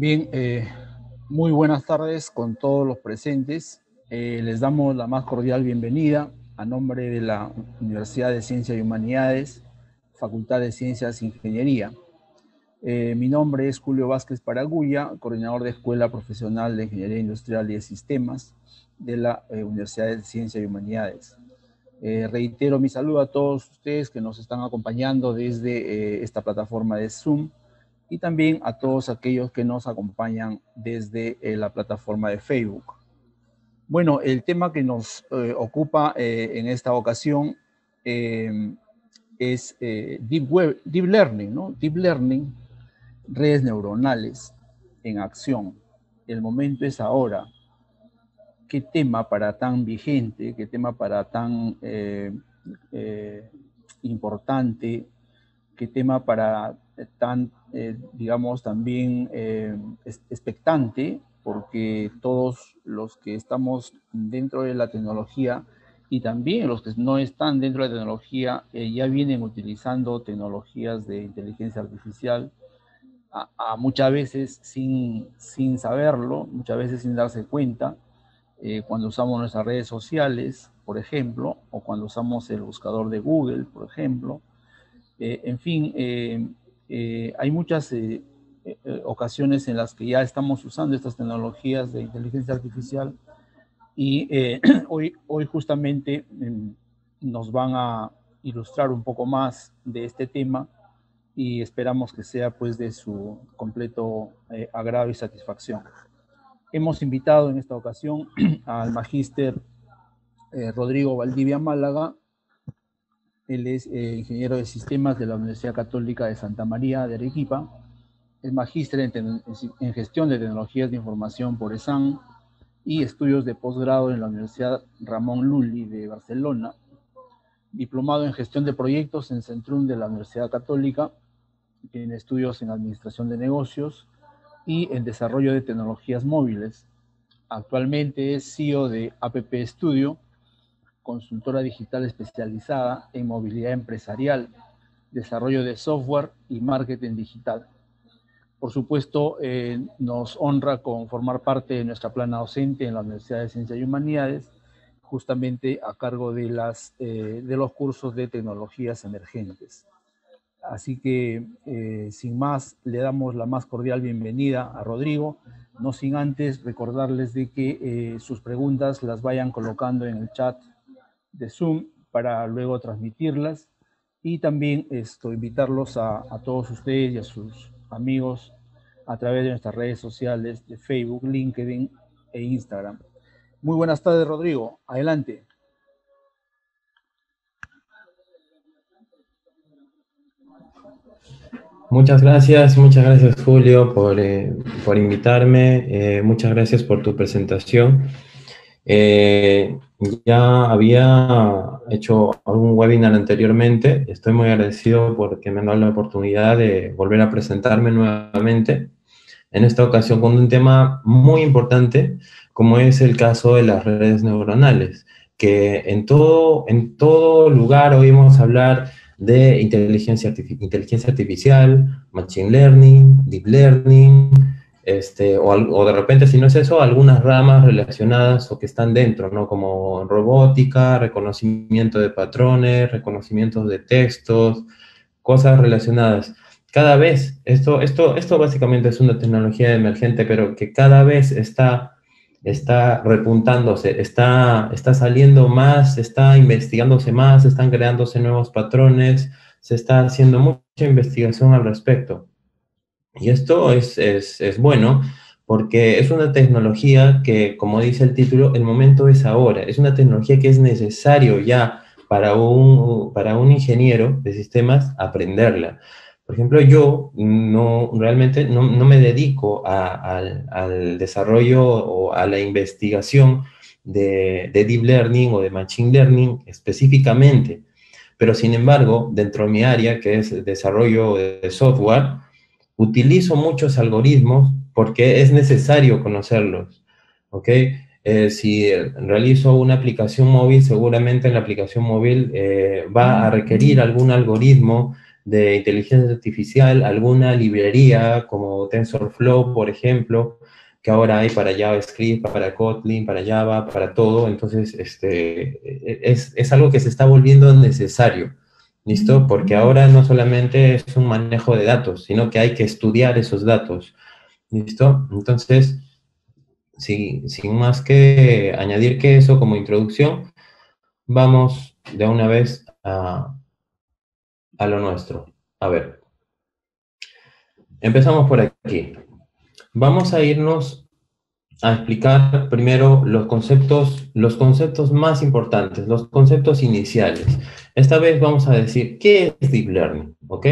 Bien, muy buenas tardes con todos los presentes. Les damos la más cordial bienvenida a nombre de la Universidad de Ciencias y Humanidades, Facultad de Ciencias e Ingeniería. Mi nombre es Julio Vázquez Paragulla, coordinador de Escuela Profesional de Ingeniería Industrial y de Sistemas de la Universidad de Ciencias y Humanidades. Reitero mi saludo a todos ustedes que nos están acompañando desde esta plataforma de Zoom y también a todos aquellos que nos acompañan desde la plataforma de Facebook. Bueno, el tema que nos ocupa en esta ocasión es Deep Learning, ¿no? Deep Learning, redes neuronales en acción. El momento es ahora. Qué tema para tan vigente, qué tema para tan importante, qué tema para tan, digamos, también expectante, porque todos los que estamos dentro de la tecnología y también los que no están dentro de la tecnología ya vienen utilizando tecnologías de inteligencia artificial a muchas veces sin saberlo, muchas veces sin darse cuenta. Cuando usamos nuestras redes sociales, por ejemplo, o cuando usamos el buscador de Google, por ejemplo. En fin, hay muchas ocasiones en las que ya estamos usando estas tecnologías de inteligencia artificial y hoy justamente nos van a ilustrar un poco más de este tema y esperamos que sea pues de su completo agrado y satisfacción. Hemos invitado en esta ocasión al magíster Rodrigo Valdivia Málaga. Él es ingeniero de sistemas de la Universidad Católica de Santa María de Arequipa. Es magíster en gestión de tecnologías de información por ESAN y estudios de posgrado en la Universidad Ramón Llull de Barcelona. Diplomado en gestión de proyectos en Centrum de la Universidad Católica. Tiene estudios en administración de negocios y en desarrollo de tecnologías móviles. Actualmente es CEO de APP Studio, consultora digital especializada en movilidad empresarial, desarrollo de software y marketing digital. Por supuesto, nos honra con formar parte de nuestra plana docente en la Universidad de Ciencias y Humanidades, justamente a cargo de, los cursos de tecnologías emergentes. Así que, sin más, le damos la más cordial bienvenida a Rodrigo, no sin antes recordarles de que sus preguntas las vayan colocando en el chat de Zoom para luego transmitirlas y también invitarlos a todos ustedes y a sus amigos a través de nuestras redes sociales de Facebook, LinkedIn e Instagram. Muy buenas tardes, Rodrigo. Adelante. Muchas gracias Julio por invitarme, muchas gracias por tu presentación. Ya había hecho algún webinar anteriormente, estoy muy agradecido porque me han dado la oportunidad de volver a presentarme nuevamente, en esta ocasión con un tema muy importante como es el caso de las redes neuronales, que en todo lugar oímos hablar de inteligencia artificial, machine learning, deep learning, o de repente, si no es eso, algunas ramas relacionadas o que están dentro, ¿no? Como robótica, reconocimiento de patrones, reconocimiento de textos, cosas relacionadas. Cada vez, esto básicamente es una tecnología emergente, pero que cada vez está repuntándose, está saliendo más, está investigándose más, están creándose nuevos patrones, se está haciendo mucha investigación al respecto. Y esto es bueno porque es una tecnología que, como dice el título, el momento es ahora. Es una tecnología que es necesario ya para un ingeniero de sistemas aprenderla. Por ejemplo, yo realmente no me dedico al desarrollo o a la investigación de Deep Learning o de Machine Learning específicamente, pero sin embargo, dentro de mi área, que es el desarrollo de software, utilizo muchos algoritmos porque es necesario conocerlos, ¿ok? Si realizo una aplicación móvil, seguramente en la aplicación móvil va a requerir algún algoritmo de inteligencia artificial, alguna librería como TensorFlow, por ejemplo, que ahora hay para JavaScript, para Kotlin, para Java, para todo. Entonces, es algo que se está volviendo necesario, ¿listo? Porque ahora no solamente es un manejo de datos, sino que hay que estudiar esos datos, ¿listo? Entonces, sin más que añadir que eso como introducción, vamos de una vez a lo nuestro. A ver, empezamos por aquí. Vamos a irnos a explicar primero los conceptos más importantes, los conceptos iniciales. Esta vez vamos a decir, ¿qué es Deep Learning? ¿Ok?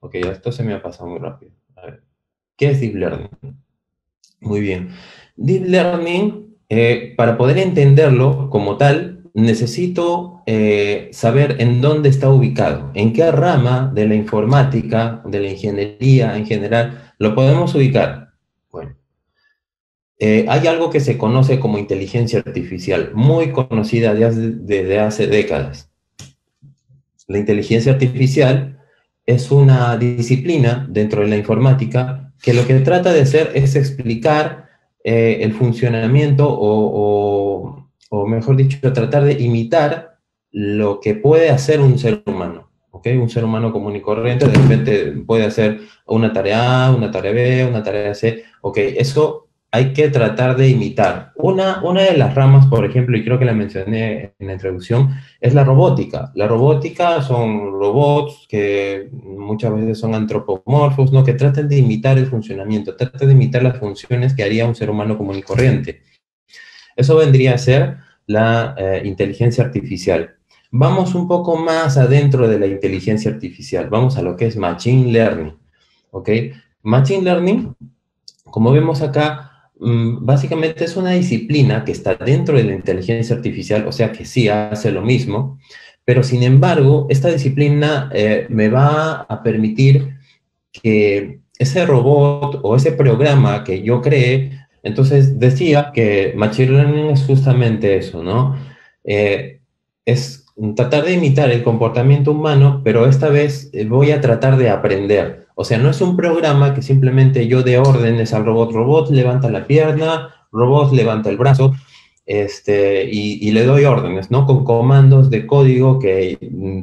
Ok, esto se me ha pasado muy rápido. A ver, ¿qué es Deep Learning? Muy bien. Deep Learning, para poder entenderlo como tal, necesito saber en dónde está ubicado, en qué rama de la informática, de la ingeniería en general, lo podemos ubicar. Bueno, hay algo que se conoce como inteligencia artificial, muy conocida desde hace décadas. La inteligencia artificial es una disciplina dentro de la informática que lo que trata de hacer es explicar el funcionamiento o mejor dicho, tratar de imitar lo que puede hacer un ser humano. ¿Okay? Un ser humano común y corriente de repente puede hacer una tarea A, una tarea B, una tarea C. Ok, eso hay que tratar de imitar. Una de las ramas, por ejemplo, y creo que la mencioné en la introducción, es la robótica. La robótica son robots que muchas veces son antropomorfos, ¿no? Que tratan de imitar el funcionamiento, tratan de imitar las funciones que haría un ser humano común y corriente. Eso vendría a ser la inteligencia artificial. Vamos un poco más adentro de la inteligencia artificial. Vamos a lo que es Machine Learning, ¿ok? Machine Learning, como vemos acá, básicamente es una disciplina que está dentro de la inteligencia artificial, o sea que sí hace lo mismo, pero sin embargo, esta disciplina me va a permitir que ese robot o ese programa que yo creé, entonces decía que Machine Learning es justamente eso, ¿no? Es tratar de imitar el comportamiento humano, pero esta vez voy a tratar de aprender. O sea, no es un programa que simplemente yo dé órdenes al robot. Robot levanta la pierna, robot levanta el brazo, y le doy órdenes, ¿no? Con comandos de código que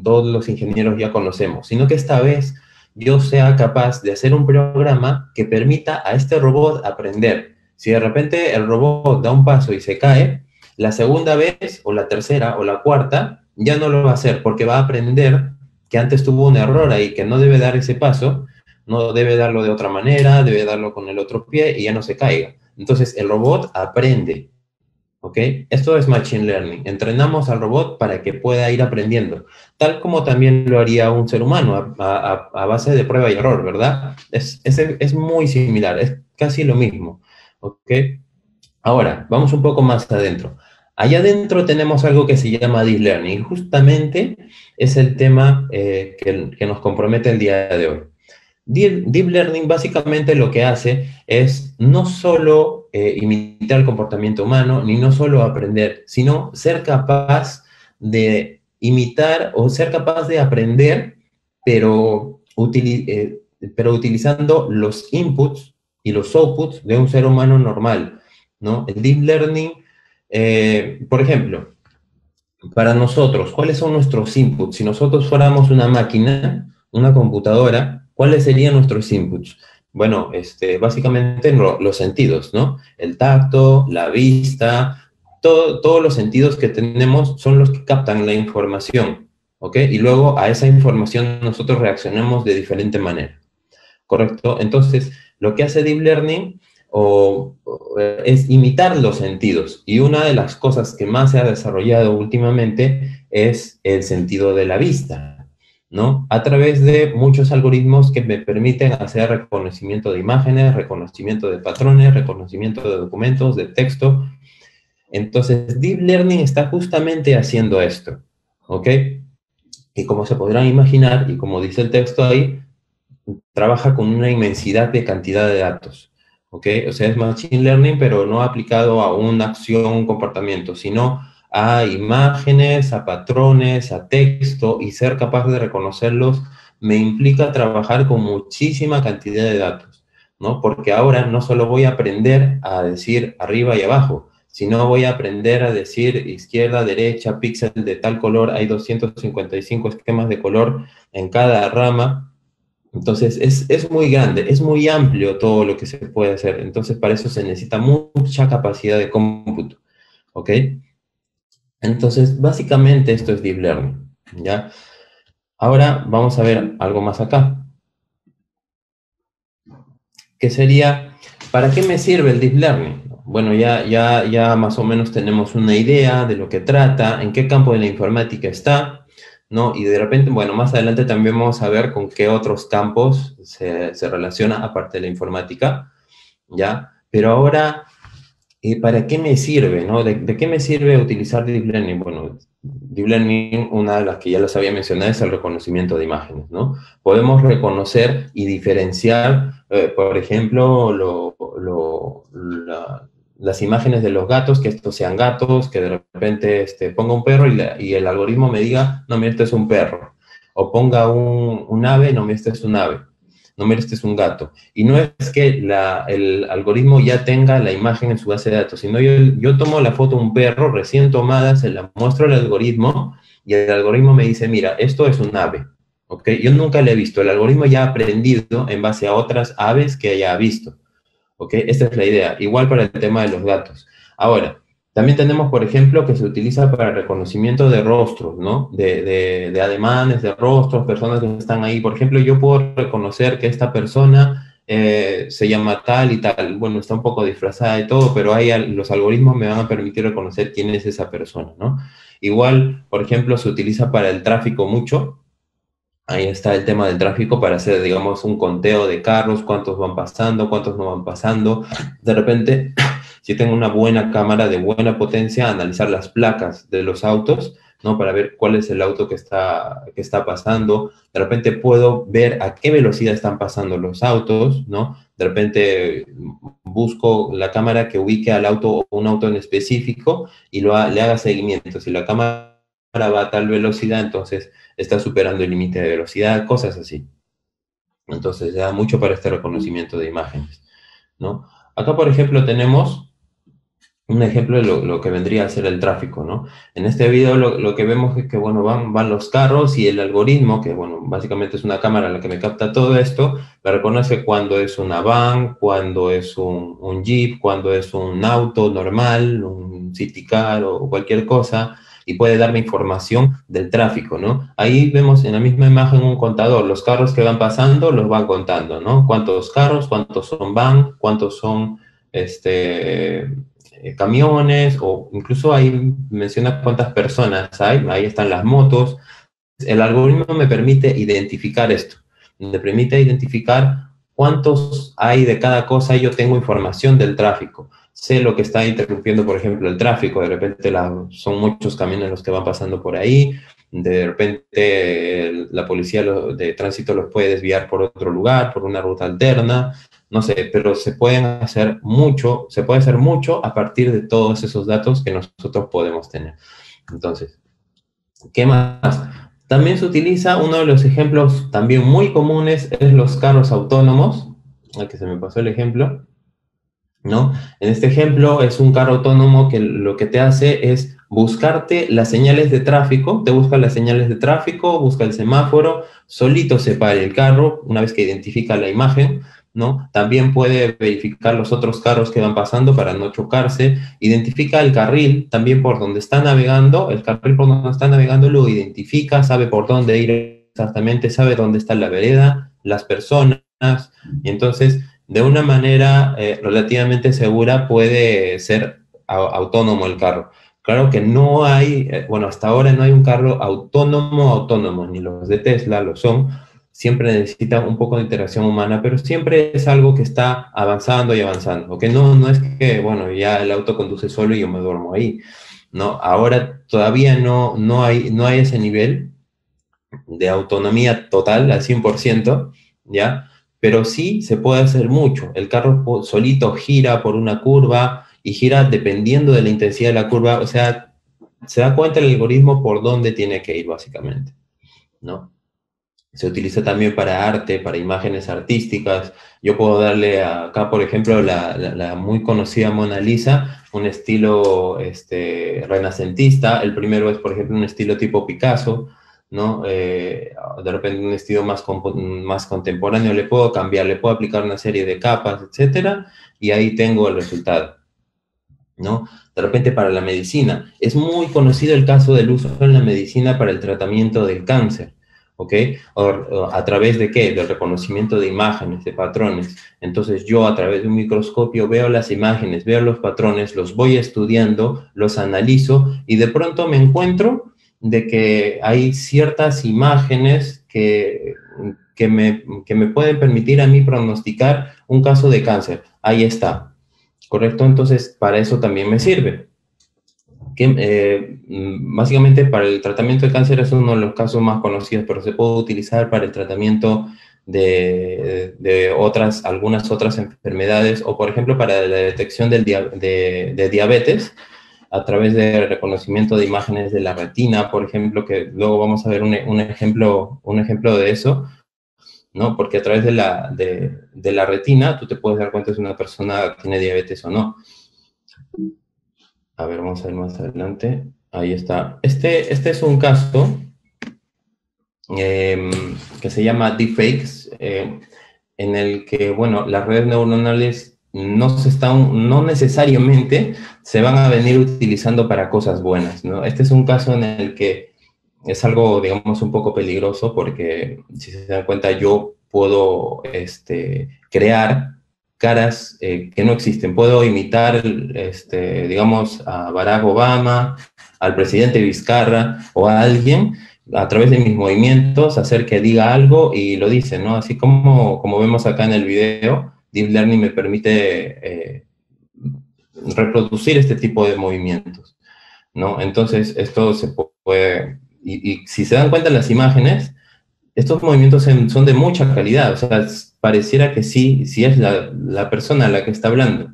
todos los ingenieros ya conocemos. Sino que esta vez yo sea capaz de hacer un programa que permita a este robot aprender. Si de repente el robot da un paso y se cae, la segunda vez, o la tercera, o la cuarta, ya no lo va a hacer porque va a aprender que antes tuvo un error ahí, que no debe dar ese paso, no debe darlo de otra manera, debe darlo con el otro pie y ya no se caiga. Entonces, el robot aprende, ¿ok? Esto es Machine Learning. Entrenamos al robot para que pueda ir aprendiendo, tal como también lo haría un ser humano a base de prueba y error, ¿verdad? Es muy similar, es casi lo mismo, ¿ok? Ahora, vamos un poco más adentro. Allá adentro tenemos algo que se llama Deep Learning, y justamente es el tema que nos compromete el día de hoy. Deep Learning básicamente lo que hace es no solo imitar el comportamiento humano, ni no solo aprender, sino ser capaz de imitar o ser capaz de aprender, pero utilizando los inputs y los outputs de un ser humano normal, ¿no? El Deep Learning... por ejemplo, para nosotros, ¿cuáles son nuestros inputs? Si nosotros fuéramos una máquina, una computadora, ¿cuáles serían nuestros inputs? Bueno, básicamente los sentidos, ¿no? El tacto, la vista, todos los sentidos que tenemos son los que captan la información, ¿ok? Y luego a esa información nosotros reaccionamos de diferente manera, ¿correcto? Entonces, lo que hace Deep Learning... es imitar los sentidos. Y una de las cosas que más se ha desarrollado últimamente es el sentido de la vista, ¿no? A través de muchos algoritmos que me permiten hacer reconocimiento de imágenes, reconocimiento de patrones, reconocimiento de documentos, de texto. Entonces, Deep Learning está justamente haciendo esto, ¿ok? Y como se podrán imaginar, y como dice el texto ahí, trabaja con una inmensidad de cantidad de datos. ¿Okay? O sea, es Machine Learning, pero no aplicado a una acción, un comportamiento, sino a imágenes, a patrones, a texto, y ser capaz de reconocerlos me implica trabajar con muchísima cantidad de datos, ¿no? Porque ahora no solo voy a aprender a decir arriba y abajo, sino voy a aprender a decir izquierda, derecha, píxel de tal color, hay 255 esquemas de color en cada rama. Entonces, es muy grande, es muy amplio todo lo que se puede hacer. Entonces, para eso se necesita mucha capacidad de cómputo, ¿ok? Entonces, básicamente esto es Deep Learning, ¿ya? Ahora vamos a ver algo más acá. Que sería, ¿para qué me sirve el Deep Learning? Bueno, ya más o menos tenemos una idea de lo que trata, en qué campo de la informática está, ¿no? Y de repente, bueno, más adelante también vamos a ver con qué otros campos se relaciona aparte de la informática, ¿ya? Pero ahora, ¿para qué me sirve, no? ¿De qué me sirve utilizar Deep Learning? Bueno, Deep Learning, una de las que ya les había mencionado, es el reconocimiento de imágenes, ¿no? Podemos reconocer y diferenciar, por ejemplo, las imágenes de los gatos, que estos sean gatos, que de repente ponga un perro y el algoritmo me diga, no, mira, este es un perro. O ponga un ave, no, mira, este es un ave. No, mira, este es un gato. Y no es que el algoritmo ya tenga la imagen en su base de datos, sino yo tomo la foto de un perro recién tomada, se la muestro al algoritmo, y el algoritmo me dice, mira, esto es un ave. ¿Okay? Yo nunca la he visto. El algoritmo ya ha aprendido en base a otras aves que haya visto. ¿Okay? Esta es la idea. Igual para el tema de los gatos. Ahora, también tenemos, por ejemplo, que se utiliza para reconocimiento de rostros, ¿no? De ademanes, de rostros, personas que están ahí. Por ejemplo, yo puedo reconocer que esta persona se llama tal y tal. Bueno, está un poco disfrazada y todo, pero ahí los algoritmos me van a permitir reconocer quién es esa persona, ¿no? Igual, por ejemplo, se utiliza para el tráfico mucho. Ahí está el tema del tráfico para hacer, digamos, un conteo de carros, cuántos van pasando, cuántos no van pasando. De repente, si tengo una buena cámara de buena potencia, analizar las placas de los autos, ¿no? Para ver cuál es el auto que está pasando. De repente puedo ver a qué velocidad están pasando los autos, ¿no? De repente busco la cámara que ubique al auto o un auto en específico y le haga seguimiento. Si la cámara va a tal velocidad, entonces está superando el límite de velocidad, cosas así. Entonces, da mucho para este reconocimiento de imágenes, ¿no? Acá, por ejemplo, tenemos un ejemplo de lo que vendría a ser el tráfico, ¿no? En este video lo que vemos es que, bueno, van los carros y el algoritmo, que, bueno, básicamente es una cámara la que me capta todo esto, la reconoce cuando es una van, cuando es un jeep, cuando es un auto normal, un city car o cualquier cosa, y puede darme información del tráfico, ¿no? Ahí vemos en la misma imagen un contador, los carros que van pasando los van contando, ¿no? Cuántos carros, cuántos son van, cuántos son camiones, o incluso ahí menciona cuántas personas hay, ahí están las motos. El algoritmo me permite identificar esto, me permite identificar cuántos hay de cada cosa y yo tengo información del tráfico. Sé lo que está interrumpiendo, por ejemplo, el tráfico. De repente son muchos camiones los que van pasando por ahí. De repente la policía de tránsito los puede desviar por otro lugar, por una ruta alterna. No sé, pero se puede hacer mucho a partir de todos esos datos que nosotros podemos tener. Entonces, ¿qué más? También se utiliza, uno de los ejemplos también muy comunes es los carros autónomos. Ay, que se me pasó el ejemplo. ¿No? En este ejemplo es un carro autónomo que lo que te hace es buscarte las señales de tráfico, te busca las señales de tráfico, busca el semáforo, solito se para el carro una vez que identifica la imagen, ¿no? También puede verificar los otros carros que van pasando para no chocarse, identifica el carril también por donde está navegando, el carril por donde está navegando lo identifica, sabe por dónde ir exactamente, sabe dónde está la vereda, las personas, y entonces, de una manera relativamente segura puede ser autónomo el carro. Claro que no hay, bueno, hasta ahora no hay un carro autónomo, ni los de Tesla lo son. Siempre necesitan un poco de interacción humana, pero siempre es algo que está avanzando y avanzando. ¿Okay? No es que, bueno, ya el auto conduce solo y yo me duermo ahí. No, ahora todavía no hay ese nivel de autonomía total al 100%, ¿ya? Pero sí se puede hacer mucho. El carro solito gira por una curva y gira dependiendo de la intensidad de la curva. O sea, se da cuenta el algoritmo por dónde tiene que ir, básicamente, ¿no? Se utiliza también para arte, para imágenes artísticas. Yo puedo darle acá, por ejemplo, la muy conocida Mona Lisa, un estilo renacentista. El primero es, por ejemplo, un estilo tipo Picasso, ¿no? De repente un estilo más contemporáneo. Le puedo cambiar, le puedo aplicar una serie de capas, etcétera, y ahí tengo el resultado, ¿no? De repente para la medicina. Es muy conocido el caso del uso en la medicina para el tratamiento del cáncer. ¿Ok? ¿O a través de qué? Del reconocimiento de imágenes, de patrones. Entonces yo a través de un microscopio veo las imágenes, veo los patrones, los voy estudiando, los analizo y de pronto me encuentro de que hay ciertas imágenes que me pueden permitir a mí pronosticar un caso de cáncer. Ahí está. ¿Correcto? Entonces para eso también me sirve. Que, básicamente para el tratamiento de cáncer es uno de los casos más conocidos, pero se puede utilizar para el tratamiento de algunas otras enfermedades, o por ejemplo para la detección de diabetes a través de reconocimiento de imágenes de la retina, por ejemplo, que luego vamos a ver un ejemplo de eso, ¿no? Porque a través de la retina tú te puedes dar cuenta si una persona tiene diabetes o no. A ver, vamos a ver más adelante. Ahí está. Este es un caso que se llama deepfakes, en el que, bueno, las redes neuronales no necesariamente se van a venir utilizando para cosas buenas, ¿no? Este es un caso en el que es algo, digamos, un poco peligroso porque, si se dan cuenta, yo puedo crear caras que no existen. Puedo imitar, digamos, a Barack Obama, al presidente Vizcarra o a alguien a través de mis movimientos, hacer que diga algo y lo dice, ¿no? Así como vemos acá en el video, Deep Learning me permite reproducir este tipo de movimientos, ¿no? Entonces, esto se puede... Y si se dan cuenta en las imágenes, estos movimientos son de mucha calidad, o sea... Pareciera que sí es la persona a la que está hablando,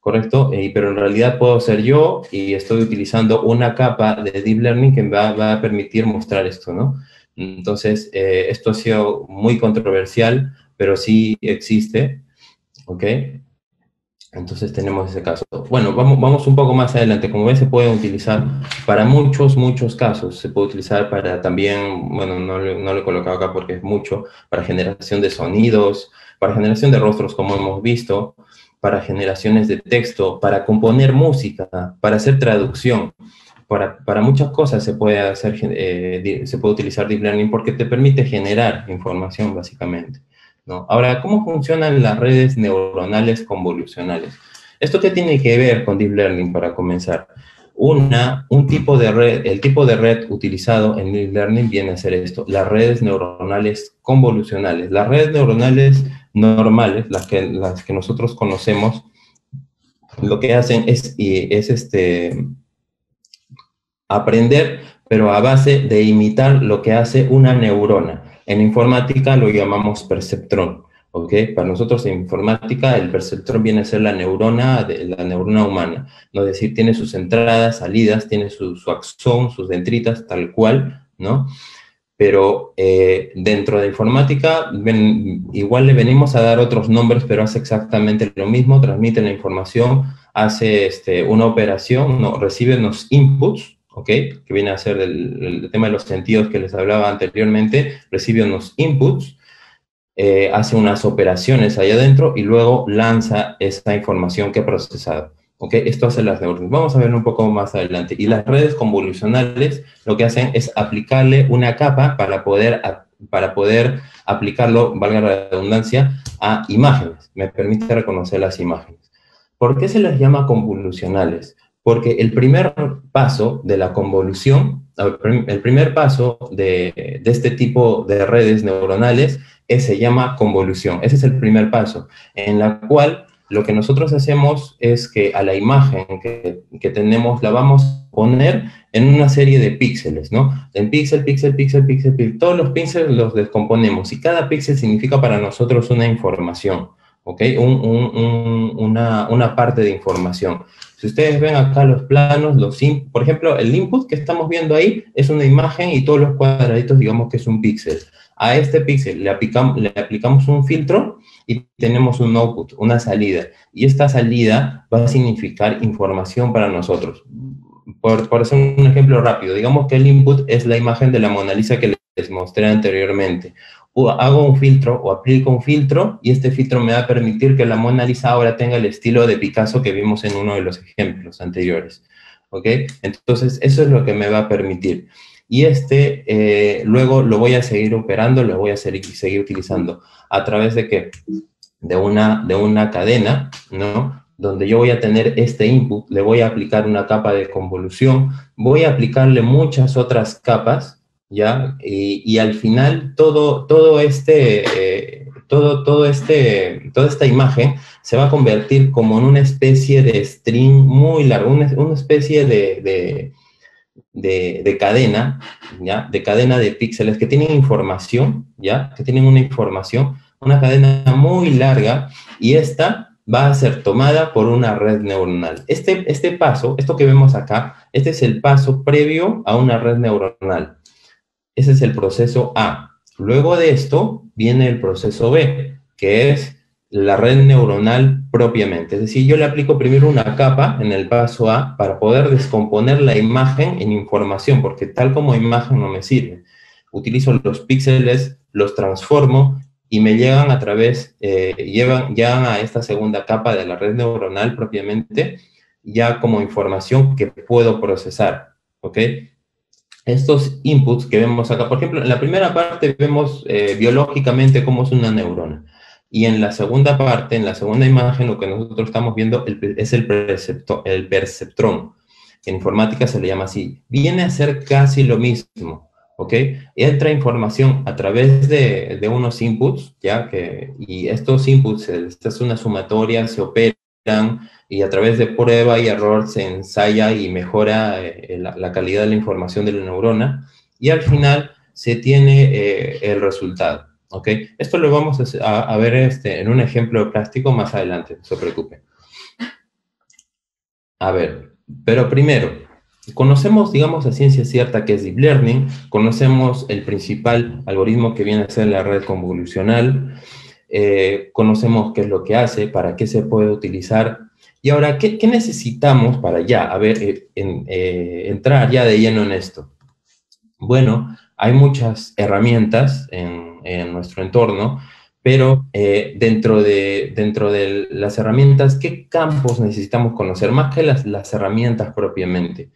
¿correcto? Pero en realidad puedo ser yo y estoy utilizando una capa de Deep Learning que me va a permitir mostrar esto, ¿no? Entonces, esto ha sido muy controversial, pero sí existe, ¿ok? Entonces tenemos ese caso. Bueno, vamos un poco más adelante. Como ven, se puede utilizar para muchos casos. Se puede utilizar para también, bueno, no lo he colocado acá porque es mucho, para generación de sonidos, para generación de rostros, como hemos visto, para generaciones de texto, para componer música, para hacer traducción. Para muchas cosas se puede utilizar Deep Learning porque te permite generar información, básicamente, ¿no? Ahora, ¿cómo funcionan las redes neuronales convolucionales? ¿Esto qué tiene que ver con Deep Learning para comenzar? El tipo de red utilizado en Deep Learning viene a ser esto, las redes neuronales convolucionales. Las redes neuronales normales, las que nosotros conocemos, lo que hacen es aprender, pero a base de imitar lo que hace una neurona. En informática lo llamamos perceptrón, ¿ok? Para nosotros en informática el perceptrón viene a ser la neurona humana, ¿no? Es decir, tiene sus entradas, salidas, tiene su axón, sus dendritas, tal cual, ¿no? Pero dentro de informática igual le venimos a dar otros nombres, pero hace exactamente lo mismo, transmite la información, hace una operación, ¿no? Recibe los inputs, ¿ok? Que viene a ser el tema de los sentidos que les hablaba anteriormente, recibe unos inputs, hace unas operaciones allá adentro y luego lanza esa información que ha procesado, ¿ok? Esto hace las neuronas. Vamos a verlo un poco más adelante. Y las redes convolucionales lo que hacen es aplicarle una capa para poder aplicarlo, valga la redundancia, a imágenes. Me permite reconocer las imágenes. ¿Por qué se las llama convolucionales? Porque el primer paso de la convolución, el primer paso de este tipo de redes neuronales se llama convolución. Ese es el primer paso, en la cual lo que nosotros hacemos es que a la imagen que tenemos la vamos a poner en una serie de píxeles, ¿no? En píxel, píxel, píxel, píxel, píxel. Todos los píxeles los descomponemos y cada píxel significa para nosotros una información, ¿ok? Una parte de información. Si ustedes ven acá los planos, por ejemplo, el input que estamos viendo ahí es una imagen y todos los cuadraditos, digamos que es un píxel. A este píxel le aplicamos un filtro y tenemos un output, una salida. Y esta salida va a significar información para nosotros. Por hacer un ejemplo rápido, digamos que el input es la imagen de la Mona Lisa que les mostré anteriormente. O hago un filtro o aplico un filtro y este filtro me va a permitir que la Mona Lisa ahora tenga el estilo de Picasso que vimos en uno de los ejemplos anteriores. ¿Ok? Entonces, eso es lo que me va a permitir. Y este, luego lo voy a seguir operando, lo voy a seguir utilizando. ¿A través de qué? De una cadena, ¿no? Donde yo voy a tener este input, le voy a aplicar una capa de convolución, voy a aplicarle muchas otras capas, ¿ya? Y al final toda esta imagen se va a convertir como en una especie de string muy largo, una especie de cadena, ¿ya? De cadena de píxeles que tienen información, ¿ya? Que tienen una información, una cadena muy larga, y esta va a ser tomada por una red neuronal. Este paso, esto que vemos acá, este es el paso previo a una red neuronal. Ese es el proceso A. Luego de esto viene el proceso B, que es la red neuronal propiamente. Es decir, yo le aplico primero una capa en el paso A para poder descomponer la imagen en información, porque tal como imagen no me sirve. Utilizo los píxeles, los transformo, y me llegan a través, llegan a esta segunda capa de la red neuronal propiamente, ya como información que puedo procesar, ¿ok? Estos inputs que vemos acá, por ejemplo, en la primera parte vemos biológicamente cómo es una neurona, y en la segunda parte, en la segunda imagen, lo que nosotros estamos viendo es el perceptrón, que en informática se le llama así. Viene a ser casi lo mismo. ¿Ok? Entra información a través de unos inputs, ¿ya? Y estos inputs, esta es una sumatoria, se operan, y a través de prueba y error se ensaya y mejora la calidad de la información de la neurona, y al final se tiene el resultado, ¿ok? Esto lo vamos a ver en un ejemplo práctico más adelante, no se preocupen. A ver, pero primero, conocemos, digamos, a ciencia cierta que es Deep Learning, conocemos el principal algoritmo que viene a ser la red convolucional, conocemos qué es lo que hace, para qué se puede utilizar, y ahora, ¿qué necesitamos para ya, a ver, entrar ya de lleno en esto? Bueno, hay muchas herramientas en nuestro entorno, pero dentro de las herramientas, ¿qué campos necesitamos conocer? Más que las herramientas propiamente.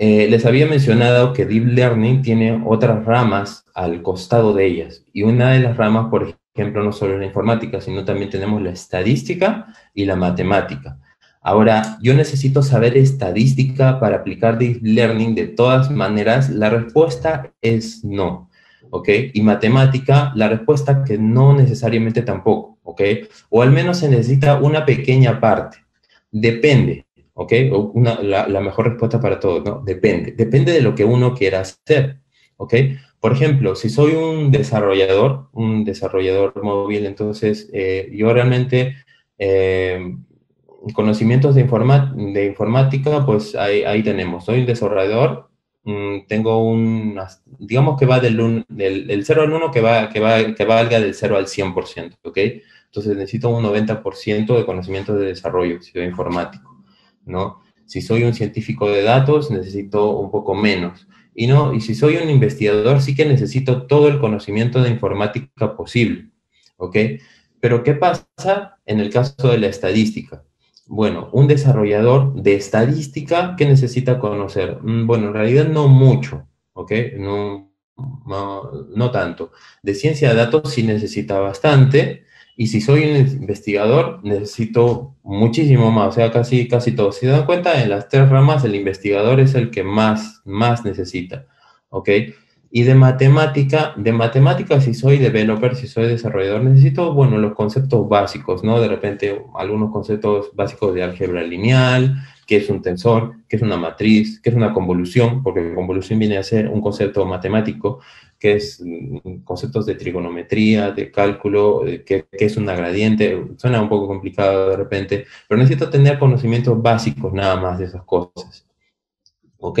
Les había mencionado que Deep Learning tiene otras ramas al costado de ellas, y una de las ramas, por ejemplo, no solo es la informática, sino también tenemos la estadística y la matemática. Ahora, yo necesito saber estadística para aplicar Deep Learning de todas maneras. La respuesta es no, ¿ok? Y matemática, la respuesta que no necesariamente tampoco, ¿ok? O al menos se necesita una pequeña parte. Depende. ¿Ok? La mejor respuesta para todo, ¿no? Depende. Depende de lo que uno quiera hacer, ¿ok? Por ejemplo, si soy un desarrollador móvil, entonces yo realmente conocimientos de informática, pues ahí tenemos. Soy un desarrollador, tengo un, digamos que va del 0 al 1, que valga del 0 al 100%, ¿ok? Entonces necesito un 90% de conocimientos de desarrollo, si soy informático, ¿no? Si soy un científico de datos, necesito un poco menos. Y si soy un investigador, sí que necesito todo el conocimiento de informática posible, ¿ok? Pero, ¿qué pasa en el caso de la estadística? Bueno, un desarrollador de estadística, ¿qué necesita conocer? Bueno, en realidad no mucho, ¿ok? No tanto. De ciencia de datos sí necesita bastante. Y si soy un investigador, necesito muchísimo más, o sea, casi todo. Si se dan cuenta, en las tres ramas, el investigador es el que más necesita, ¿ok? Y de matemática, si soy developer, si soy desarrollador, necesito, bueno, los conceptos básicos, ¿no? De repente, algunos conceptos básicos de álgebra lineal, qué es un tensor, qué es una matriz, qué es una convolución, porque convolución viene a ser un concepto matemático, qué es conceptos de trigonometría, de cálculo, qué es una gradiente. Suena un poco complicado de repente, pero necesito tener conocimientos básicos nada más de esas cosas. ¿Ok?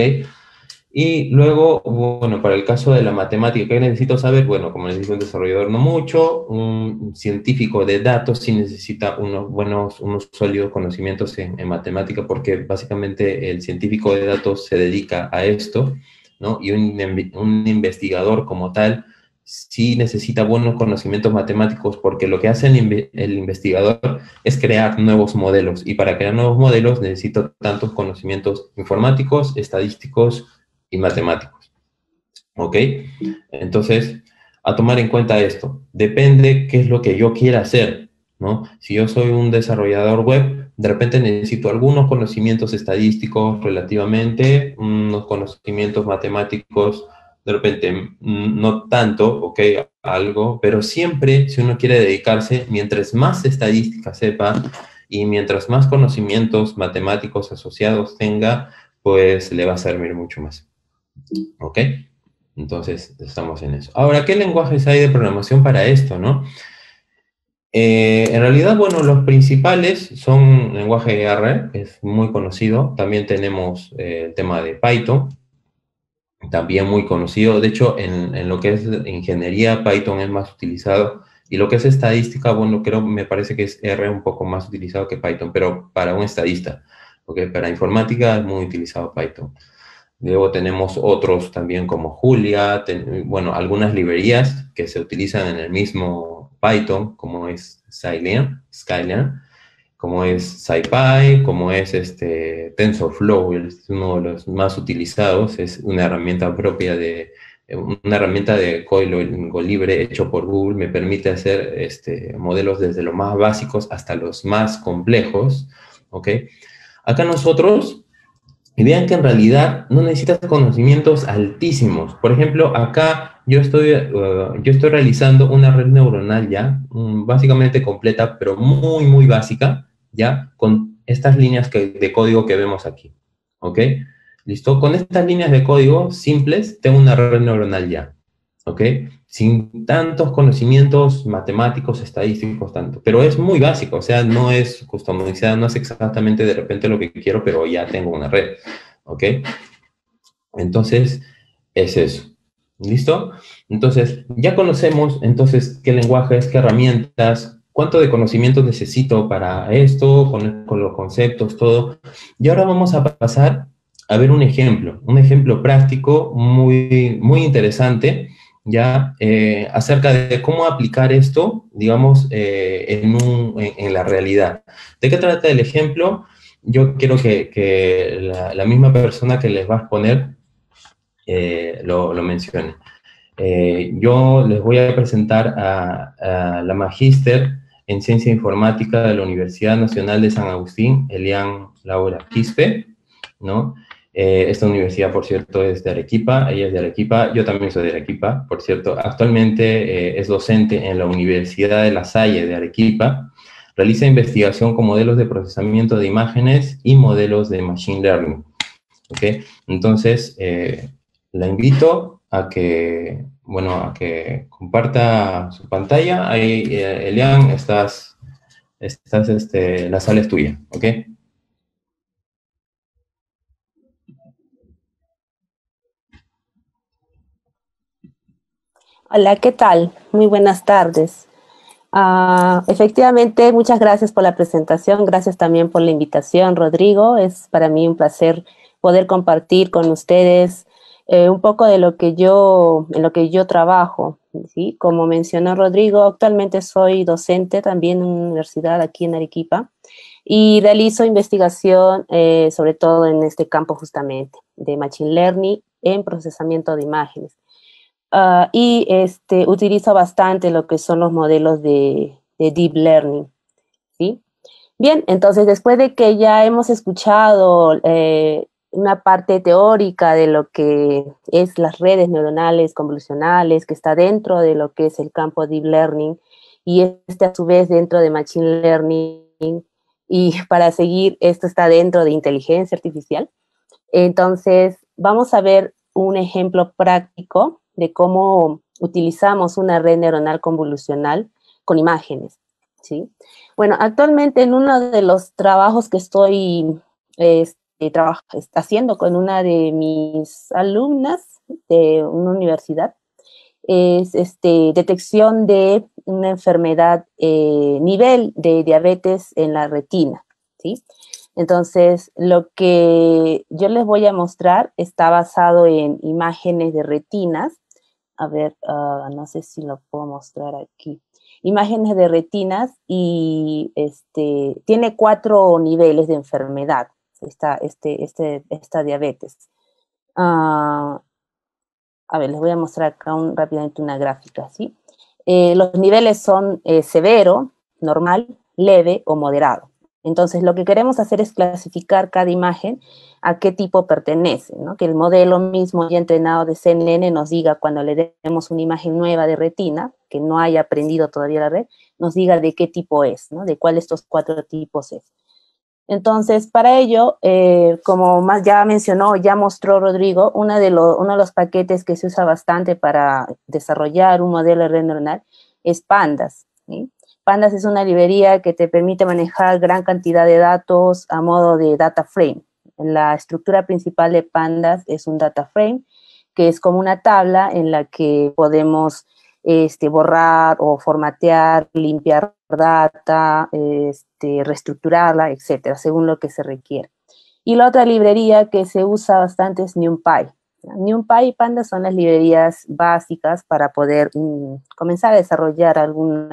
Y luego, bueno, para el caso de la matemática, ¿qué necesito saber? Bueno, como necesito un desarrollador no mucho, un científico de datos sí necesita unos buenos, unos sólidos conocimientos en matemática, porque básicamente el científico de datos se dedica a esto, ¿no? Y un investigador como tal sí necesita buenos conocimientos matemáticos, porque lo que hace el investigador es crear nuevos modelos, y para crear nuevos modelos necesito tantos conocimientos informáticos, estadísticos y matemáticos. ¿Ok? Entonces, a tomar en cuenta esto. Depende qué es lo que yo quiera hacer, ¿no? Si yo soy un desarrollador web, de repente necesito algunos conocimientos estadísticos relativamente, unos conocimientos matemáticos, de repente no tanto, ¿ok? Algo, pero siempre, si uno quiere dedicarse, mientras más estadística sepa y mientras más conocimientos matemáticos asociados tenga, pues le va a servir mucho más. ¿Ok? Entonces, estamos en eso. Ahora, ¿qué lenguajes hay de programación para esto, no? En realidad, bueno, los principales son lenguaje R, que es muy conocido. También tenemos el tema de Python, también muy conocido. De hecho, en lo que es ingeniería, Python es más utilizado. Y lo que es estadística, bueno, me parece que es R un poco más utilizado que Python, pero para un estadista. Porque para informática es muy utilizado Python. Luego tenemos otros también como Julia, bueno, algunas librerías que se utilizan en el mismo Python, como es Scikit-learn, como es SciPy, como es TensorFlow, es uno de los más utilizados, es una herramienta propia de, código libre hecho por Google, me permite hacer modelos desde los más básicos hasta los más complejos, ¿ok? Acá nosotros... Y vean que en realidad no necesitas conocimientos altísimos. Por ejemplo, acá yo estoy realizando una red neuronal ya, básicamente completa, pero muy, muy básica, ya, con estas líneas de código que vemos aquí. ¿Ok? ¿Listo? Con estas líneas de código simples, tengo una red neuronal ya. ¿Ok? Sin tantos conocimientos matemáticos, estadísticos, tanto. Pero es muy básico, o sea, no es customizada, no es exactamente de repente lo que quiero, pero ya tengo una red, ¿ok? Entonces, es eso. ¿Listo? Entonces, ya conocemos, entonces, qué lenguajes, qué herramientas, cuánto de conocimiento necesito para esto, con los conceptos, todo. Y ahora vamos a pasar a ver un ejemplo práctico muy, muy interesante, ya acerca de cómo aplicar esto, digamos, en la realidad. ¿De qué trata el ejemplo? Yo quiero que la misma persona que les va a exponer lo mencione. Yo les voy a presentar a la magíster en Ciencia Informática de la Universidad Nacional de San Agustín, Elian Laura Quispe, ¿no? Esta universidad, por cierto, es de Arequipa, ella es de Arequipa, yo también soy de Arequipa, por cierto. Actualmente es docente en la Universidad de La Salle de Arequipa, realiza investigación con modelos de procesamiento de imágenes y modelos de Machine Learning. ¿Okay? Entonces, la invito a que, bueno, a que comparta su pantalla. Ahí, Elian, la sala es tuya, ¿ok? Hola, ¿qué tal? Muy buenas tardes. Efectivamente, muchas gracias por la presentación, gracias también por la invitación, Rodrigo. Es para mí un placer poder compartir con ustedes un poco de lo que yo trabajo, ¿sí? Como mencionó Rodrigo, actualmente soy docente también en una universidad aquí en Arequipa y realizo investigación sobre todo en este campo justamente de Machine Learning en procesamiento de imágenes. Y utilizo bastante lo que son los modelos de Deep Learning, ¿sí? Bien, entonces después de que ya hemos escuchado una parte teórica de lo que es las redes neuronales convolucionales, que está dentro de lo que es el campo Deep Learning, y a su vez dentro de Machine Learning, y para seguir, esto está dentro de inteligencia artificial. Entonces, vamos a ver un ejemplo práctico de cómo utilizamos una red neuronal convolucional con imágenes, ¿sí? Bueno, actualmente en uno de los trabajos que estoy haciendo con una de mis alumnas de una universidad, es detección de una enfermedad, nivel de diabetes en la retina, ¿sí? Entonces, lo que yo les voy a mostrar está basado en imágenes de retinas. A ver, no sé si lo puedo mostrar aquí. Imágenes de retinas y tiene 4 niveles de enfermedad, esta diabetes. A ver, les voy a mostrar acá rápidamente una gráfica, ¿sí? Los niveles son severo, normal, leve o moderado. Entonces, lo que queremos hacer es clasificar cada imagen a qué tipo pertenece, ¿no? Que el modelo mismo ya entrenado de CNN nos diga, cuando le demos una imagen nueva de retina, que no haya aprendido todavía la red, nos diga de qué tipo es, ¿no? De cuál de estos 4 tipos es. Entonces, para ello, como ya mencionó, ya mostró Rodrigo, uno de los paquetes que se usa bastante para desarrollar un modelo de red neuronal es Pandas, ¿sí? Pandas es una librería que te permite manejar gran cantidad de datos a modo de data frame. La estructura principal de Pandas es un data frame, que es como una tabla en la que podemos borrar o formatear, limpiar data, reestructurarla, etcétera, según lo que se requiere. Y la otra librería que se usa bastante es NumPy. NumPy y Pandas son las librerías básicas para poder comenzar a desarrollar algún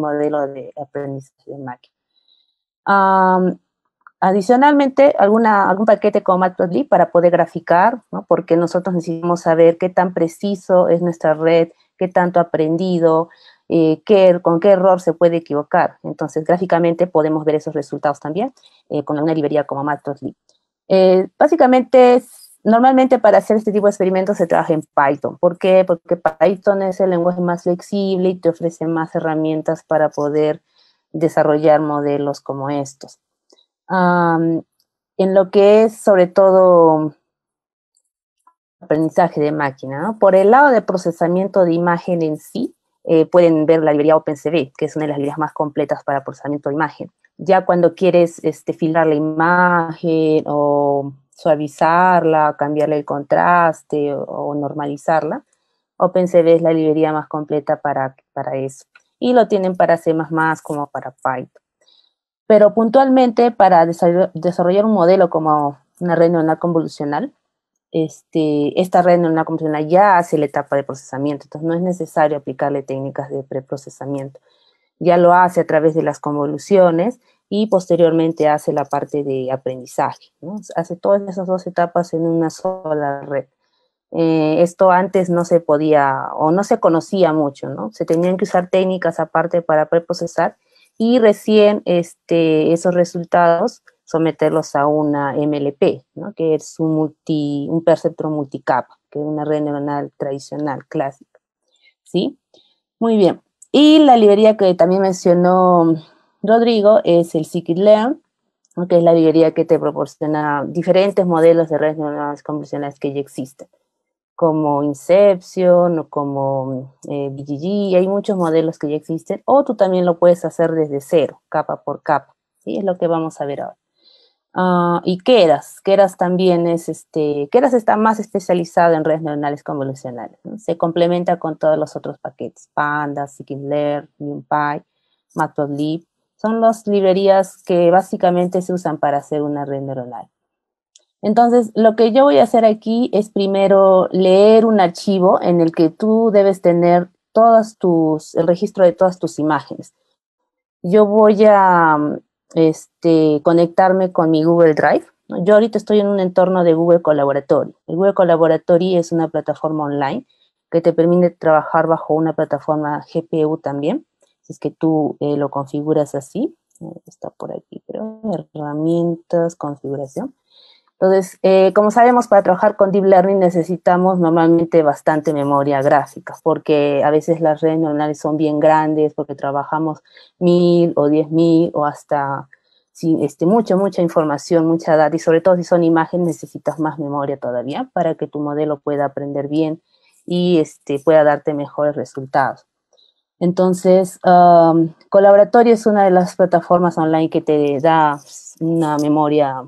modelo de aprendizaje de máquina. Adicionalmente, algún paquete como Matplotlib para poder graficar, ¿no? Porque nosotros necesitamos saber qué tan preciso es nuestra red, qué tanto ha aprendido, con qué error se puede equivocar. Entonces, gráficamente podemos ver esos resultados también con una librería como Matplotlib. Básicamente, normalmente para hacer este tipo de experimentos se trabaja en Python. ¿Por qué? Porque Python es el lenguaje más flexible y te ofrece más herramientas para poder desarrollar modelos como estos. En lo que es, sobre todo, aprendizaje de máquina, ¿no? Por el lado de procesamiento de imagen en sí, pueden ver la librería OpenCV, que es una de las librerías más completas para procesamiento de imagen. Ya cuando quieres filtrar la imagen o suavizarla, cambiarle el contraste o normalizarla, OpenCV es la librería más completa para eso. Y lo tienen para C++, como para Python. Pero puntualmente, para desarrollar un modelo como una red neuronal convolucional, esta red neuronal convolucional ya hace la etapa de procesamiento, entonces no es necesario aplicarle técnicas de preprocesamiento. Ya lo hace a través de las convoluciones y posteriormente hace la parte de aprendizaje, ¿no? Hace todas esas 2 etapas en una sola red. Esto antes no se podía o no se conocía mucho, ¿no? Se tenían que usar técnicas aparte para preprocesar y recién esos resultados someterlos a una MLP, ¿no? Que es un perceptrón multicapa, que es una red neuronal tradicional, clásica, ¿sí? Muy bien. Y la librería que también mencionó Rodrigo es el Scikit-learn, ¿no? Que es la librería que te proporciona diferentes modelos de redes neuronales convolucionales que ya existen, como Inception o como BGG. Hay muchos modelos que ya existen, o tú también lo puedes hacer desde cero, capa por capa, ¿sí? Es lo que vamos a ver ahora. Y Keras, también es, Keras está más especializado en redes neuronales convolucionales, ¿no? Se complementa con todos los otros paquetes, Pandas, Scikit-learn, NumPy, Matplotlib. Son las librerías que básicamente se usan para hacer una red neuronal. Entonces, lo que yo voy a hacer aquí es primero leer un archivo en el que tú debes tener el registro de todas tus imágenes. Yo voy a conectarme con mi Google Drive, ¿no? Yo ahorita estoy en un entorno de Google Colaboratory. El Google Colaboratory es una plataforma online que te permite trabajar bajo una plataforma GPU también. Si es que tú lo configuras así, está por aquí, creo, herramientas, configuración. Entonces, como sabemos, para trabajar con Deep Learning necesitamos normalmente bastante memoria gráfica, porque a veces las redes neuronales son bien grandes, porque trabajamos 1000 o 10000 o hasta mucha información, mucha data, y sobre todo si son imágenes necesitas más memoria todavía para que tu modelo pueda aprender bien y pueda darte mejores resultados. Entonces, Colaboratorio es una de las plataformas online que te da una memoria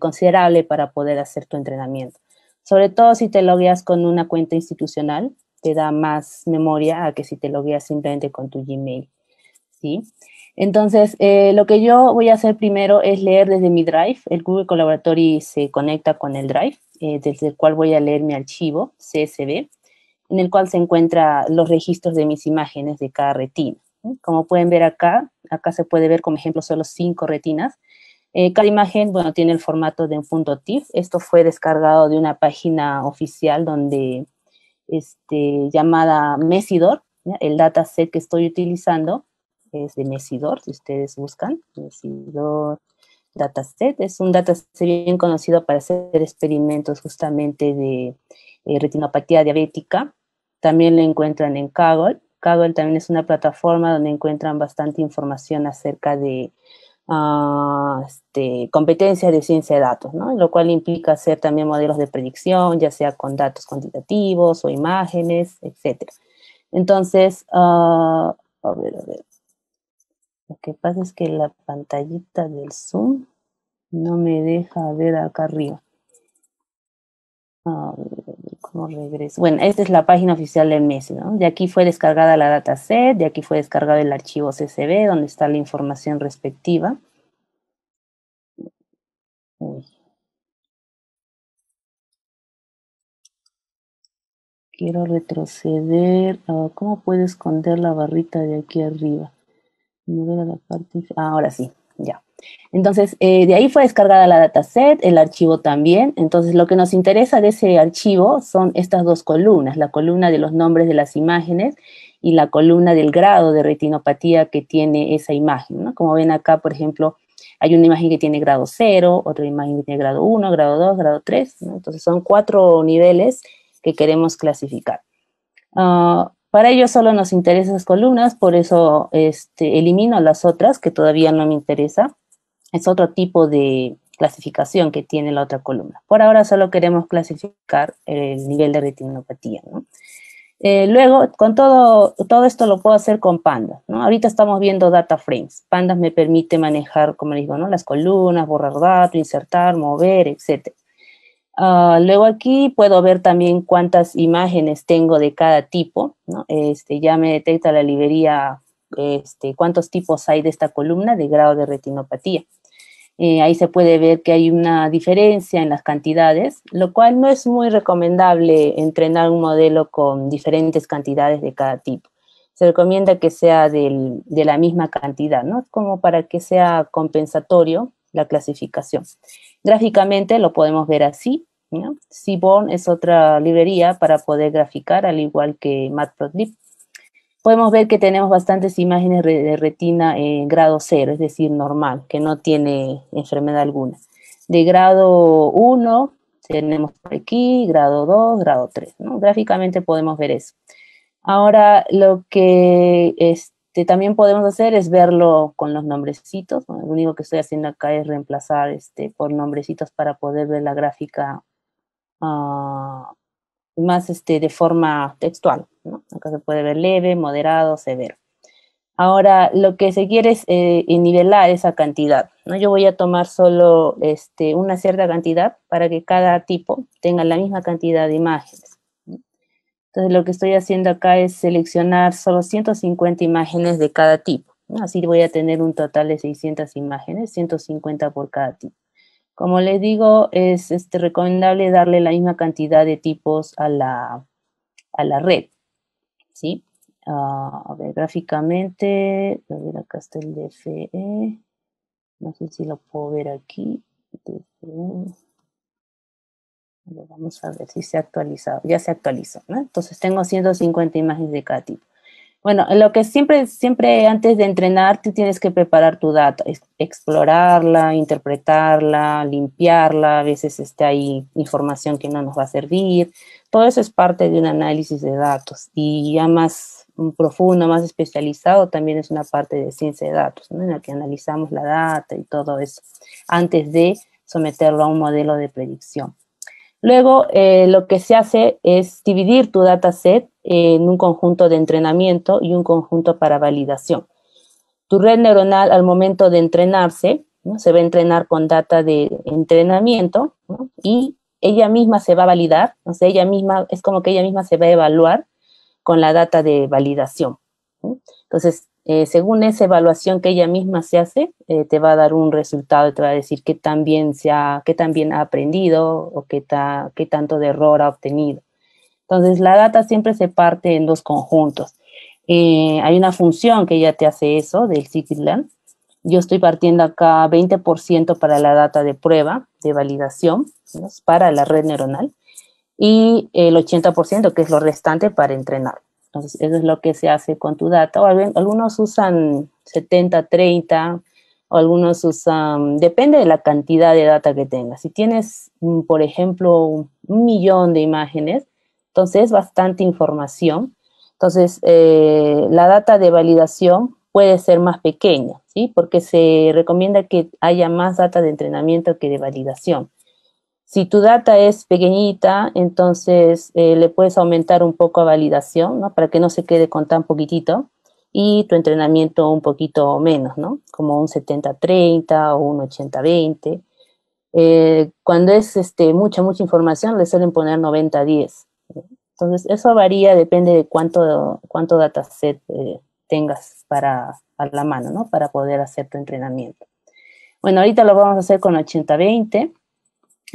considerable para poder hacer tu entrenamiento. Sobre todo si te logueas con una cuenta institucional, te da más memoria a que si te logueas simplemente con tu Gmail, ¿sí? Entonces, lo que yo voy a hacer primero es leer desde mi Drive. El Google Colaboratory se conecta con el Drive, desde el cual voy a leer mi archivo CSV, en el cual se encuentran los registros de mis imágenes de cada retina. Como pueden ver acá, se puede ver como ejemplo solo 5 retinas. Cada imagen, bueno, tiene el formato de un .tif. Esto fue descargado de una página oficial donde, llamada Mesidor, ¿ya? El dataset que estoy utilizando es de Mesidor, si ustedes buscan, Mesidor dataset. Es un dataset bien conocido para hacer experimentos justamente de retinopatía diabética. También lo encuentran en Kaggle. Kaggle también es una plataforma donde encuentran bastante información acerca de competencias de ciencia de datos, ¿no? Lo cual implica hacer también modelos de predicción, ya sea con datos cuantitativos o imágenes, etc. Entonces, a ver. Lo que pasa es que la pantallita del Zoom no me deja ver acá arriba. A ver, ¿cómo regreso? Bueno, esta es la página oficial del MESI, ¿no? De aquí fue descargada la dataset, de aquí fue descargado el archivo CSV, donde está la información respectiva. Quiero retroceder. ¿Cómo puedo esconder la barrita de aquí arriba? Ahora sí, ya. Entonces, de ahí fue descargada la dataset, el archivo también. Entonces, lo que nos interesa de ese archivo son estas dos columnas, la columna de los nombres de las imágenes y la columna del grado de retinopatía que tiene esa imagen, ¿no? Como ven acá, por ejemplo, hay una imagen que tiene grado 0, otra imagen que tiene grado 1, grado 2, grado 3, ¿no? Entonces, son 4 niveles que queremos clasificar. Para ello solo nos interesan esas columnas, por eso elimino las otras que todavía no me interesa. Es otro tipo de clasificación que tiene la otra columna. Por ahora solo queremos clasificar el nivel de retinopatía, ¿no? Luego, con todo esto lo puedo hacer con Pandas, ¿no? Ahorita estamos viendo data frames. Pandas me permite manejar, como les digo, ¿no? Las columnas, borrar datos, insertar, mover, etc. Luego aquí puedo ver también cuántas imágenes tengo de cada tipo, ¿no? Ya me detecta la librería cuántos tipos hay de esta columna de grado de retinopatía. Ahí se puede ver que hay una diferencia en las cantidades, lo cual no es muy recomendable entrenar un modelo con diferentes cantidades de cada tipo. Se recomienda que sea de la misma cantidad, ¿no? Como para que sea compensatorio la clasificación. Gráficamente lo podemos ver así, ¿no? Seaborn es otra librería para poder graficar, al igual que Matplotlib. Podemos ver que tenemos bastantes imágenes de retina en grado 0, es decir, normal, que no tiene enfermedad alguna. De grado 1 tenemos por aquí, grado 2, grado 3, ¿no? Gráficamente podemos ver eso. Ahora, lo que también podemos hacer es verlo con los nombrecitos. Bueno, lo único que estoy haciendo acá es reemplazar por nombrecitos para poder ver la gráfica más de forma textual, ¿no? Acá se puede ver leve, moderado, severo. Ahora, lo que se quiere es nivelar esa cantidad, ¿no? Yo voy a tomar solo una cierta cantidad para que cada tipo tenga la misma cantidad de imágenes. Entonces, lo que estoy haciendo acá es seleccionar solo 150 imágenes de cada tipo, ¿no? Así voy a tener un total de 600 imágenes, 150 por cada tipo. Como les digo, es recomendable darle la misma cantidad de tipos a la red, ¿sí? A ver, gráficamente, a ver, acá está el DFE. No sé si lo puedo ver aquí. DFE. Vamos a ver si se ha actualizado. Ya se actualizó, ¿no? Entonces tengo 150 imágenes de cada tipo. Bueno, lo que siempre antes de entrenar, tú tienes que preparar tu data, explorarla, interpretarla, limpiarla. A veces hay información que no nos va a servir. Todo eso es parte de un análisis de datos. Y ya más profundo, más especializado, también es una parte de ciencia de datos, ¿no? En la que analizamos la data y todo eso, antes de someterlo a un modelo de predicción. Luego, lo que se hace es dividir tu dataset en un conjunto de entrenamiento y un conjunto para validación. Tu red neuronal, al momento de entrenarse, ¿no?, se va a entrenar con data de entrenamiento, ¿no?, y ella misma se va a validar. O sea, ella misma, es como que ella misma se va a evaluar con la data de validación, ¿no? Entonces, según esa evaluación que ella misma se hace, te va a dar un resultado y te va a decir qué tan bien ha aprendido o qué tanto de error ha obtenido. Entonces, la data siempre se parte en dos conjuntos. Hay una función que ya te hace eso, del Scikit-learn. Yo estoy partiendo acá 20% para la data de prueba, de validación, ¿no?, para la red neuronal, y el 80%, que es lo restante, para entrenar. Entonces, eso es lo que se hace con tu data. O algunos usan 70, 30, o algunos usan... Depende de la cantidad de data que tengas. Si tienes, por ejemplo, 1 millón de imágenes, entonces es bastante información. Entonces, la data de validación puede ser más pequeña, ¿sí? Porque se recomienda que haya más data de entrenamiento que de validación. Si tu data es pequeñita, entonces le puedes aumentar un poco a validación, ¿no?, para que no se quede con tan poquitito, y tu entrenamiento un poquito menos, ¿no?, como un 70-30 o un 80-20. Cuando es mucha información, le suelen poner 90-10. Entonces, eso varía, depende de cuánto dataset tengas a la mano, ¿no?, para poder hacer tu entrenamiento. Bueno, ahorita lo vamos a hacer con 80-20.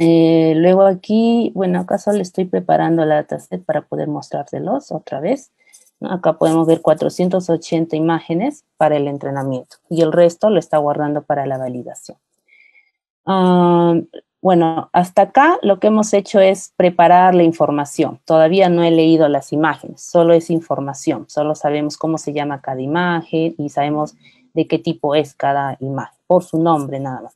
Luego aquí, bueno, acá solo estoy preparando la dataset para poder mostrárselos otra vez, ¿no? Acá podemos ver 480 imágenes para el entrenamiento y el resto lo está guardando para la validación. Bueno, hasta acá lo que hemos hecho es preparar la información. Todavía no he leído las imágenes, solo es información. Solo sabemos cómo se llama cada imagen y sabemos de qué tipo es cada imagen, por su nombre nada más.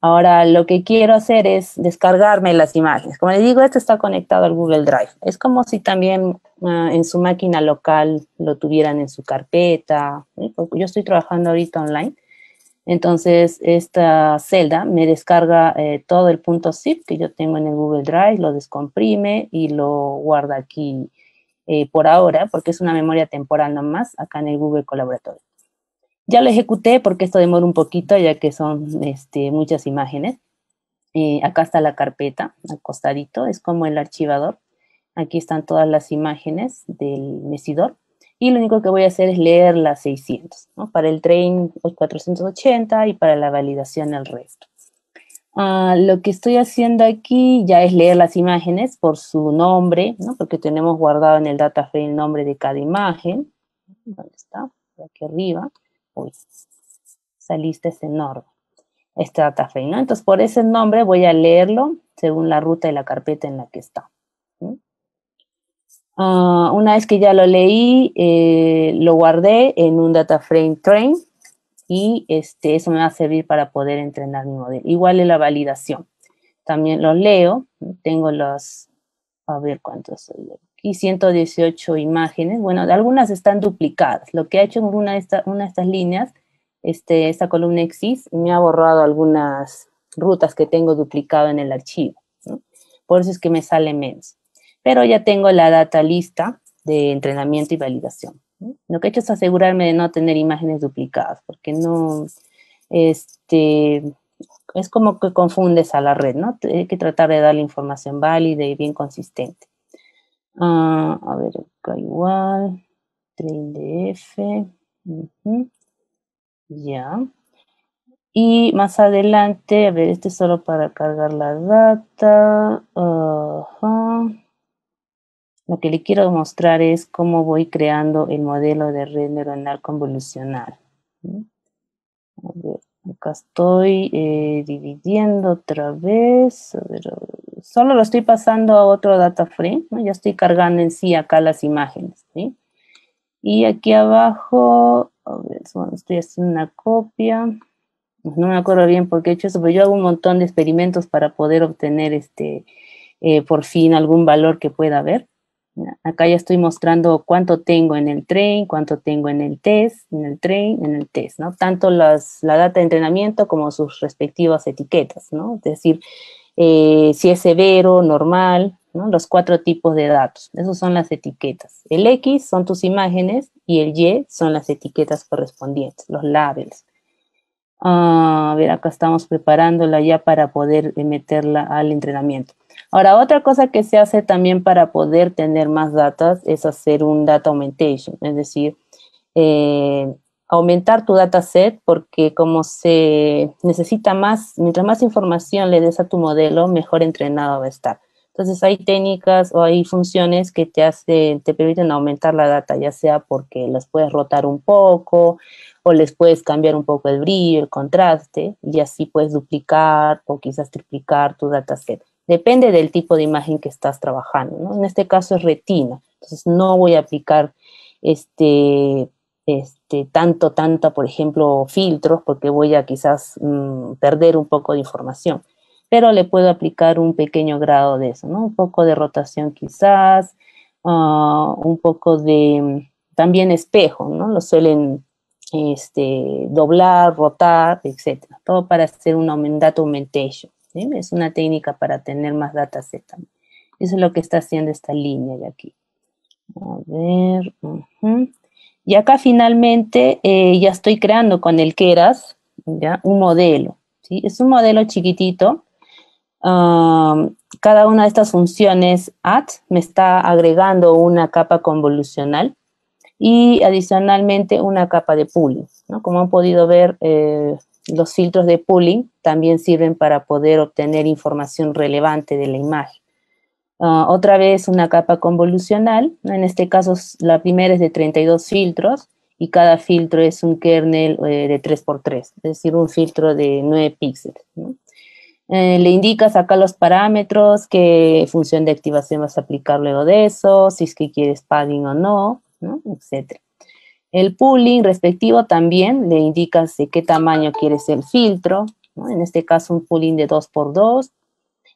Ahora, lo que quiero hacer es descargarme las imágenes. Como les digo, esto está conectado al Google Drive. Es como si también en su máquina local lo tuvieran en su carpeta, ¿sí? Yo estoy trabajando ahorita online. Entonces, esta celda me descarga todo el punto zip que yo tengo en el Google Drive, lo descomprime y lo guarda aquí por ahora, porque es una memoria temporal nomás, acá en el Google Colaboratory. Ya lo ejecuté porque esto demora un poquito, ya que son muchas imágenes. Acá está la carpeta, al costadito, es como el archivador. Aquí están todas las imágenes del Mesidor. Y lo único que voy a hacer es leer las 600, ¿no?, para el train 480 y para la validación el resto. Lo que estoy haciendo aquí ya es leer las imágenes por su nombre, ¿no?, porque tenemos guardado en el data frame el nombre de cada imagen. ¿Dónde está? Aquí arriba. Uy, esa lista es enorme, este data frame, ¿no? Entonces, por ese nombre voy a leerlo según la ruta y la carpeta en la que está. ¿Sí? Una vez que ya lo leí, lo guardé en un data frame train y eso me va a servir para poder entrenar mi modelo. Igual es la validación. También lo leo, tengo los, a ver cuántos soy yo, y 118 imágenes. Bueno, algunas están duplicadas. Lo que ha hecho en una de estas líneas, esta columna Xis, me ha borrado algunas rutas que tengo duplicado en el archivo, ¿no? Por eso es que me sale menos. Pero ya tengo la data lista de entrenamiento y validación, ¿no? Lo que he hecho es asegurarme de no tener imágenes duplicadas, porque no... es como que confundes a la red, ¿no? Hay que tratar de dar la información válida y bien consistente. A ver, acá igual, train de F, ya. Y más adelante, a ver, es solo para cargar la data. Lo que le quiero mostrar es cómo voy creando el modelo de red neuronal convolucional. A ver, acá estoy dividiendo otra vez, a ver, solo lo estoy pasando a otro data frame, ¿no? Ya estoy cargando en sí acá las imágenes, ¿sí? Y aquí abajo, a ver, bueno, estoy haciendo una copia. No me acuerdo bien por qué he hecho eso, pero yo hago un montón de experimentos para poder obtener por fin algún valor que pueda haber. Acá ya estoy mostrando cuánto tengo en el train, cuánto tengo en el test, en el train, en el test, ¿no? Tanto la data de entrenamiento como sus respectivas etiquetas, ¿no? Es decir, si es severo, normal, ¿no? Los cuatro tipos de datos. Esos son las etiquetas. El X son tus imágenes y el Y son las etiquetas correspondientes, los labels. A ver, acá estamos preparándola ya para poder meterla al entrenamiento. Ahora, otra cosa que se hace también para poder tener más datos es hacer un data augmentation, es decir, aumentar tu dataset, porque como se necesita más, mientras más información le des a tu modelo, mejor entrenado va a estar. Entonces, hay técnicas o hay funciones que te permiten aumentar la data, ya sea porque las puedes rotar un poco, o les puedes cambiar un poco el brillo, el contraste, y así puedes duplicar o quizás triplicar tu dataset. Depende del tipo de imagen que estás trabajando, ¿no? En este caso es retina, entonces no voy a aplicar tanta, por ejemplo, filtros, porque voy a quizás perder un poco de información, pero le puedo aplicar un pequeño grado de eso, ¿no? Un poco de rotación quizás, un poco de, también espejo, ¿no? Lo suelen doblar, rotar, etcétera. Todo para hacer un data augmentation. ¿Sí? Es una técnica para tener más dataset también. Eso es lo que está haciendo esta línea de aquí. A ver. Y acá finalmente ya estoy creando con el Keras ¿ya? un modelo. ¿Sí? Es un modelo chiquitito. Cada una de estas funciones add me está agregando una capa convolucional y adicionalmente una capa de pooling, ¿no? Como han podido ver, los filtros de pooling también sirven para poder obtener información relevante de la imagen. Otra vez una capa convolucional, ¿no? En este caso la primera es de 32 filtros y cada filtro es un kernel de 3×3, es decir, un filtro de 9 píxeles, ¿no? Le indicas acá los parámetros, qué función de activación vas a aplicar luego de eso, si es que quieres padding o no, ¿no? Etcétera. El pooling respectivo también le indicas de qué tamaño quieres el filtro, ¿no? En este caso un pooling de 2×2,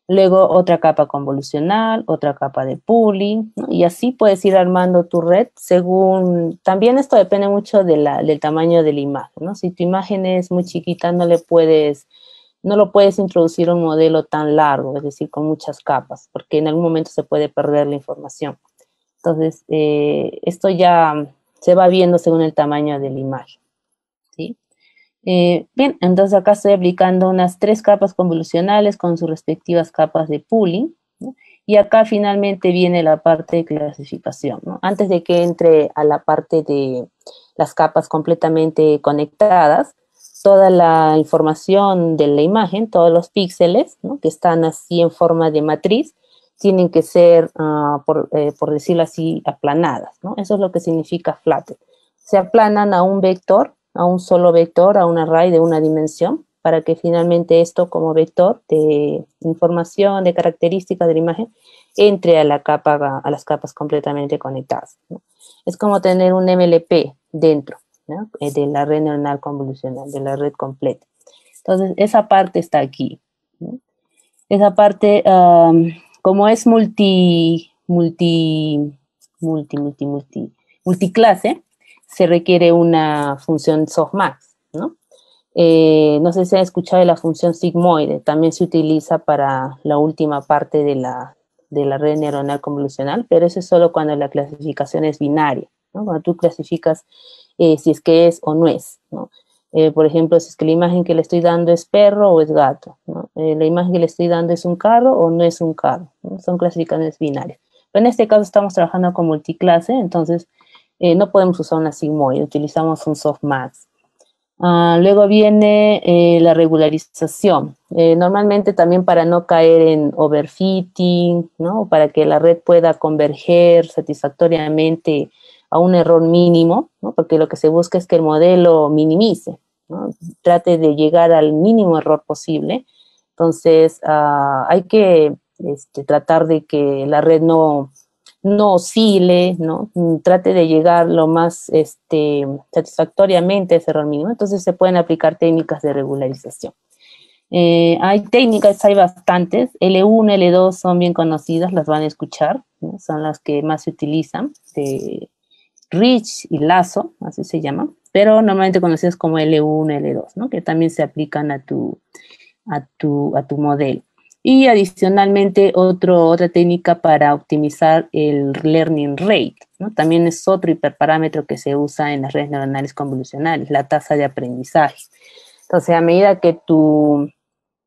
luego otra capa convolucional, otra capa de pooling, ¿no? Y así puedes ir armando tu red según, también esto depende mucho de del tamaño de la imagen, ¿no? Si tu imagen es muy chiquita no lo puedes introducir a un modelo tan largo, es decir, con muchas capas, porque en algún momento se puede perder la información. Entonces, esto ya se va viendo según el tamaño de la imagen, ¿sí? Bien, entonces acá estoy aplicando unas 3 capas convolucionales con sus respectivas capas de pooling, ¿no? Y acá finalmente viene la parte de clasificación, ¿no? Antes de que entre a la parte de las capas completamente conectadas, toda la información de la imagen, todos los píxeles, ¿no? Que están así en forma de matriz, tienen que ser, por decirlo así, aplanadas, ¿no? Eso es lo que significa flatten. Se aplanan a un vector, a un solo vector, a un array de una dimensión, para que finalmente esto como vector de información, de características de la imagen, entre a la capa, a las capas completamente conectadas, ¿no? Es como tener un MLP dentro, ¿no? De la red neuronal convolucional, de la red completa. Entonces, esa parte está aquí, ¿no? Esa parte... como es multiclase, se requiere una función softmax, ¿no? No sé si han escuchado de la función sigmoide, también se utiliza para la última parte de la red neuronal convolucional, pero eso es solo cuando la clasificación es binaria, ¿no? Cuando tú clasificas si es que es o no es, ¿no? Por ejemplo, si es que la imagen que le estoy dando es perro o es gato, ¿no? La imagen que le estoy dando es un carro o no es un carro, ¿no? Son clasificaciones binarias. Pero en este caso estamos trabajando con multiclase, entonces no podemos usar una sigmoide, utilizamos un softmax. Luego viene la regularización. Normalmente también para no caer en overfitting, ¿no? Para que la red pueda converger satisfactoriamente a un error mínimo, ¿no? Porque lo que se busca es que el modelo minimice, ¿no? Trate de llegar al mínimo error posible. Entonces, hay que tratar de que la red no oscile, ¿no? Trate de llegar lo más satisfactoriamente a ese error mínimo. Entonces, se pueden aplicar técnicas de regularización. Hay bastantes. L1, L2 son bien conocidas, las van a escuchar, ¿no? Son las que más se utilizan, Rich y lazo, así se llama, pero normalmente conocidas como L1, L2, ¿no? Que también se aplican a tu modelo. Y adicionalmente otra técnica para optimizar el learning rate, ¿no? También es otro hiperparámetro que se usa en las redes neuronales convolucionales, la tasa de aprendizaje. Entonces, a medida que tu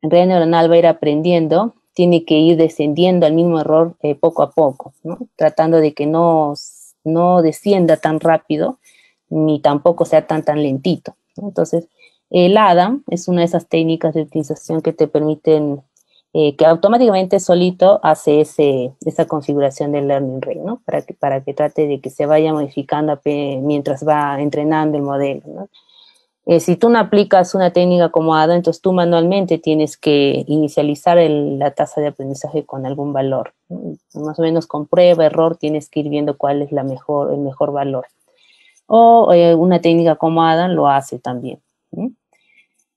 red neuronal va a ir aprendiendo, tiene que ir descendiendo al mismo error poco a poco, ¿no? Tratando de que no descienda tan rápido, ni tampoco sea tan lentito, ¿no? Entonces, el ADAM es una de esas técnicas de optimización que te permiten, que automáticamente solito hace esa configuración del learning rate, ¿no? Para que trate de que se vaya modificando mientras va entrenando el modelo, ¿no? Si tú no aplicas una técnica como ADA, entonces tú manualmente tienes que inicializar la tasa de aprendizaje con algún valor, ¿no? Más o menos con prueba, error, tienes que ir viendo cuál es el mejor valor. O una técnica como ADA lo hace también, ¿sí?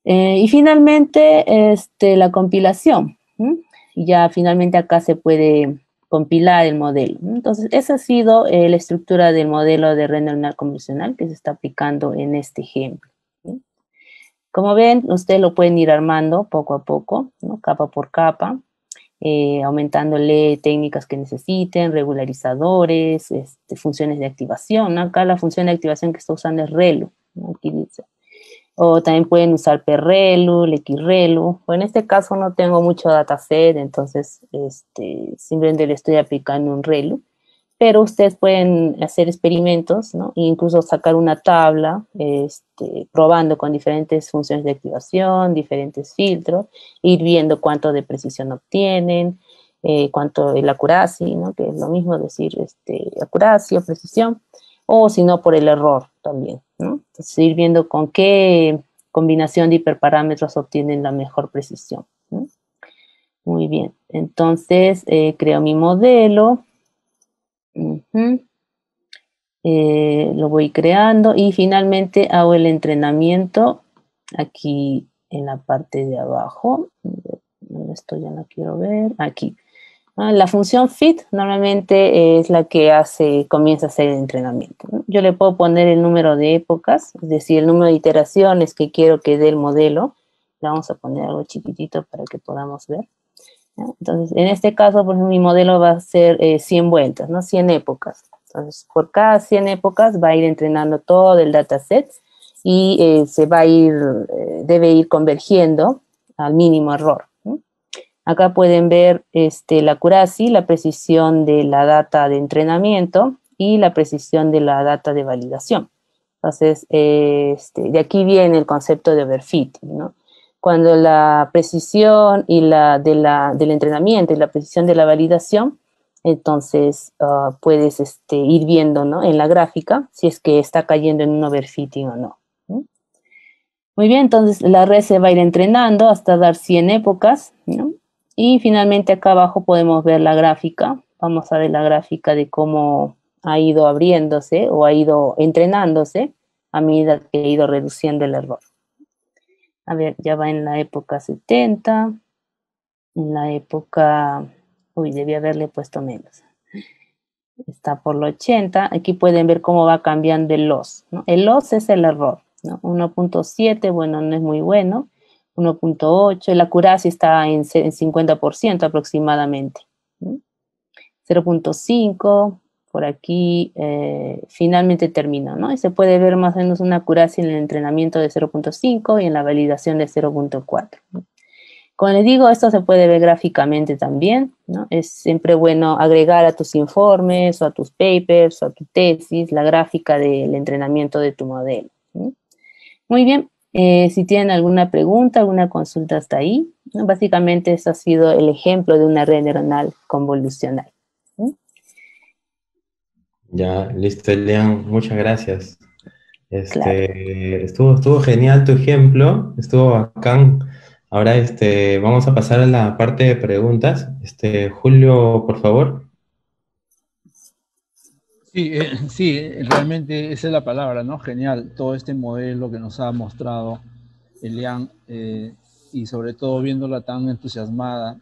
Y finalmente, la compilación, ¿sí? Y ya finalmente acá se puede compilar el modelo. Entonces, esa ha sido la estructura del modelo de red neuronal convolucional que se está aplicando en este ejemplo, ¿sí? Como ven, ustedes lo pueden ir armando poco a poco, ¿no? Capa por capa, aumentándole técnicas que necesiten, regularizadores, funciones de activación, ¿no? Acá la función de activación que está usando es ReLU, ¿no? Aquí dice. O también pueden usar PRELU, LXRELU. Bueno, en este caso no tengo mucho dataset, entonces simplemente le estoy aplicando un ReLU. Pero ustedes pueden hacer experimentos, ¿no? E incluso sacar una tabla, probando con diferentes funciones de activación, diferentes filtros, ir viendo cuánto de precisión obtienen, cuánto el accuracy, ¿no? Que es lo mismo decir accuracy o precisión, o si no por el error también, ¿no? Entonces, ir viendo con qué combinación de hiperparámetros obtienen la mejor precisión, ¿no? Muy bien, entonces creo mi modelo, lo voy creando y finalmente hago el entrenamiento aquí en la parte de abajo. Esto ya no quiero ver, aquí. La función fit normalmente es la que comienza a hacer el entrenamiento, ¿no? Yo le puedo poner el número de épocas, es decir, el número de iteraciones que quiero que dé el modelo. Le vamos a poner algo chiquitito para que podamos ver, ¿no? Entonces, en este caso, por ejemplo, mi modelo va a ser 100 vueltas, ¿no? 100 épocas. Entonces, por cada 100 épocas va a ir entrenando todo el dataset y debe ir convergiendo al mínimo error. Acá pueden ver la accuracy, la precisión de la data de entrenamiento y la precisión de la data de validación. Entonces, de aquí viene el concepto de overfitting, ¿no? Cuando la precisión del entrenamiento y la precisión de la validación, entonces puedes ir viendo, ¿no? En la gráfica si es que está cayendo en un overfitting o no. Muy bien, entonces la red se va a ir entrenando hasta dar 100 épocas, ¿no? Y finalmente acá abajo podemos ver la gráfica. Vamos a ver la gráfica de cómo ha ido abriéndose o ha ido entrenándose a medida que ha ido reduciendo el error. A ver, ya va en la época 70, en la época... Uy, debí haberle puesto menos. Está por los 80. Aquí pueden ver cómo va cambiando el loss, ¿no? El loss es el error, ¿no? 1.7, bueno, no es muy bueno. 1.8, la accuracy está en 50% aproximadamente, ¿sí? 0.5, por aquí finalmente termina, ¿no? Y se puede ver más o menos una accuracy en el entrenamiento de 0.5 y en la validación de 0.4, ¿sí? Como les digo, esto se puede ver gráficamente también, ¿no? Es siempre bueno agregar a tus informes o a tus papers o a tu tesis la gráfica del entrenamiento de tu modelo, ¿sí? Muy bien. Si tienen alguna pregunta, alguna consulta hasta ahí, ¿no? Básicamente, eso ha sido el ejemplo de una red neuronal convolucional, ¿sí? Ya, listo, Elian. Muchas gracias. Claro. Estuvo genial tu ejemplo, estuvo bacán. Ahora vamos a pasar a la parte de preguntas. Julio, por favor. Sí, realmente esa es la palabra, ¿no? Genial, todo este modelo que nos ha mostrado Elian, y sobre todo viéndola tan entusiasmada,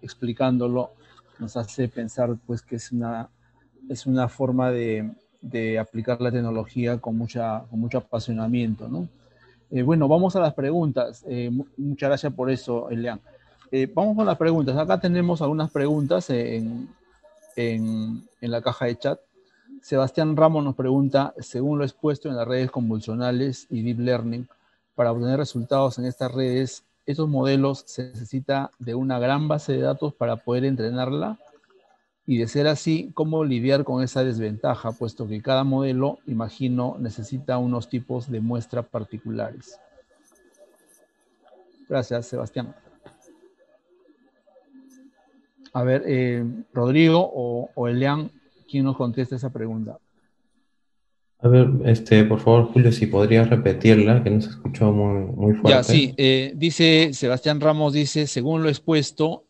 explicándolo, nos hace pensar pues que es una forma de aplicar la tecnología con mucho apasionamiento, ¿no? Bueno, vamos a las preguntas. Muchas gracias por eso, Elian. Vamos con las preguntas. Acá tenemos algunas preguntas en la caja de chat. Sebastián Ramos nos pregunta, según lo expuesto en las redes convolucionales y Deep Learning, para obtener resultados en estas redes, ¿estos modelos se necesita de una gran base de datos para poder entrenarla? Y de ser así, ¿cómo lidiar con esa desventaja? Puesto que cada modelo, imagino, necesita unos tipos de muestra particulares. Gracias, Sebastián. A ver, Rodrigo o Elian, ¿quién nos contesta esa pregunta? A ver, por favor, Julio, si podrías repetirla, que nos escuchó muy fuerte. Ya, sí. Dice, Sebastián Ramos dice, según lo expuesto,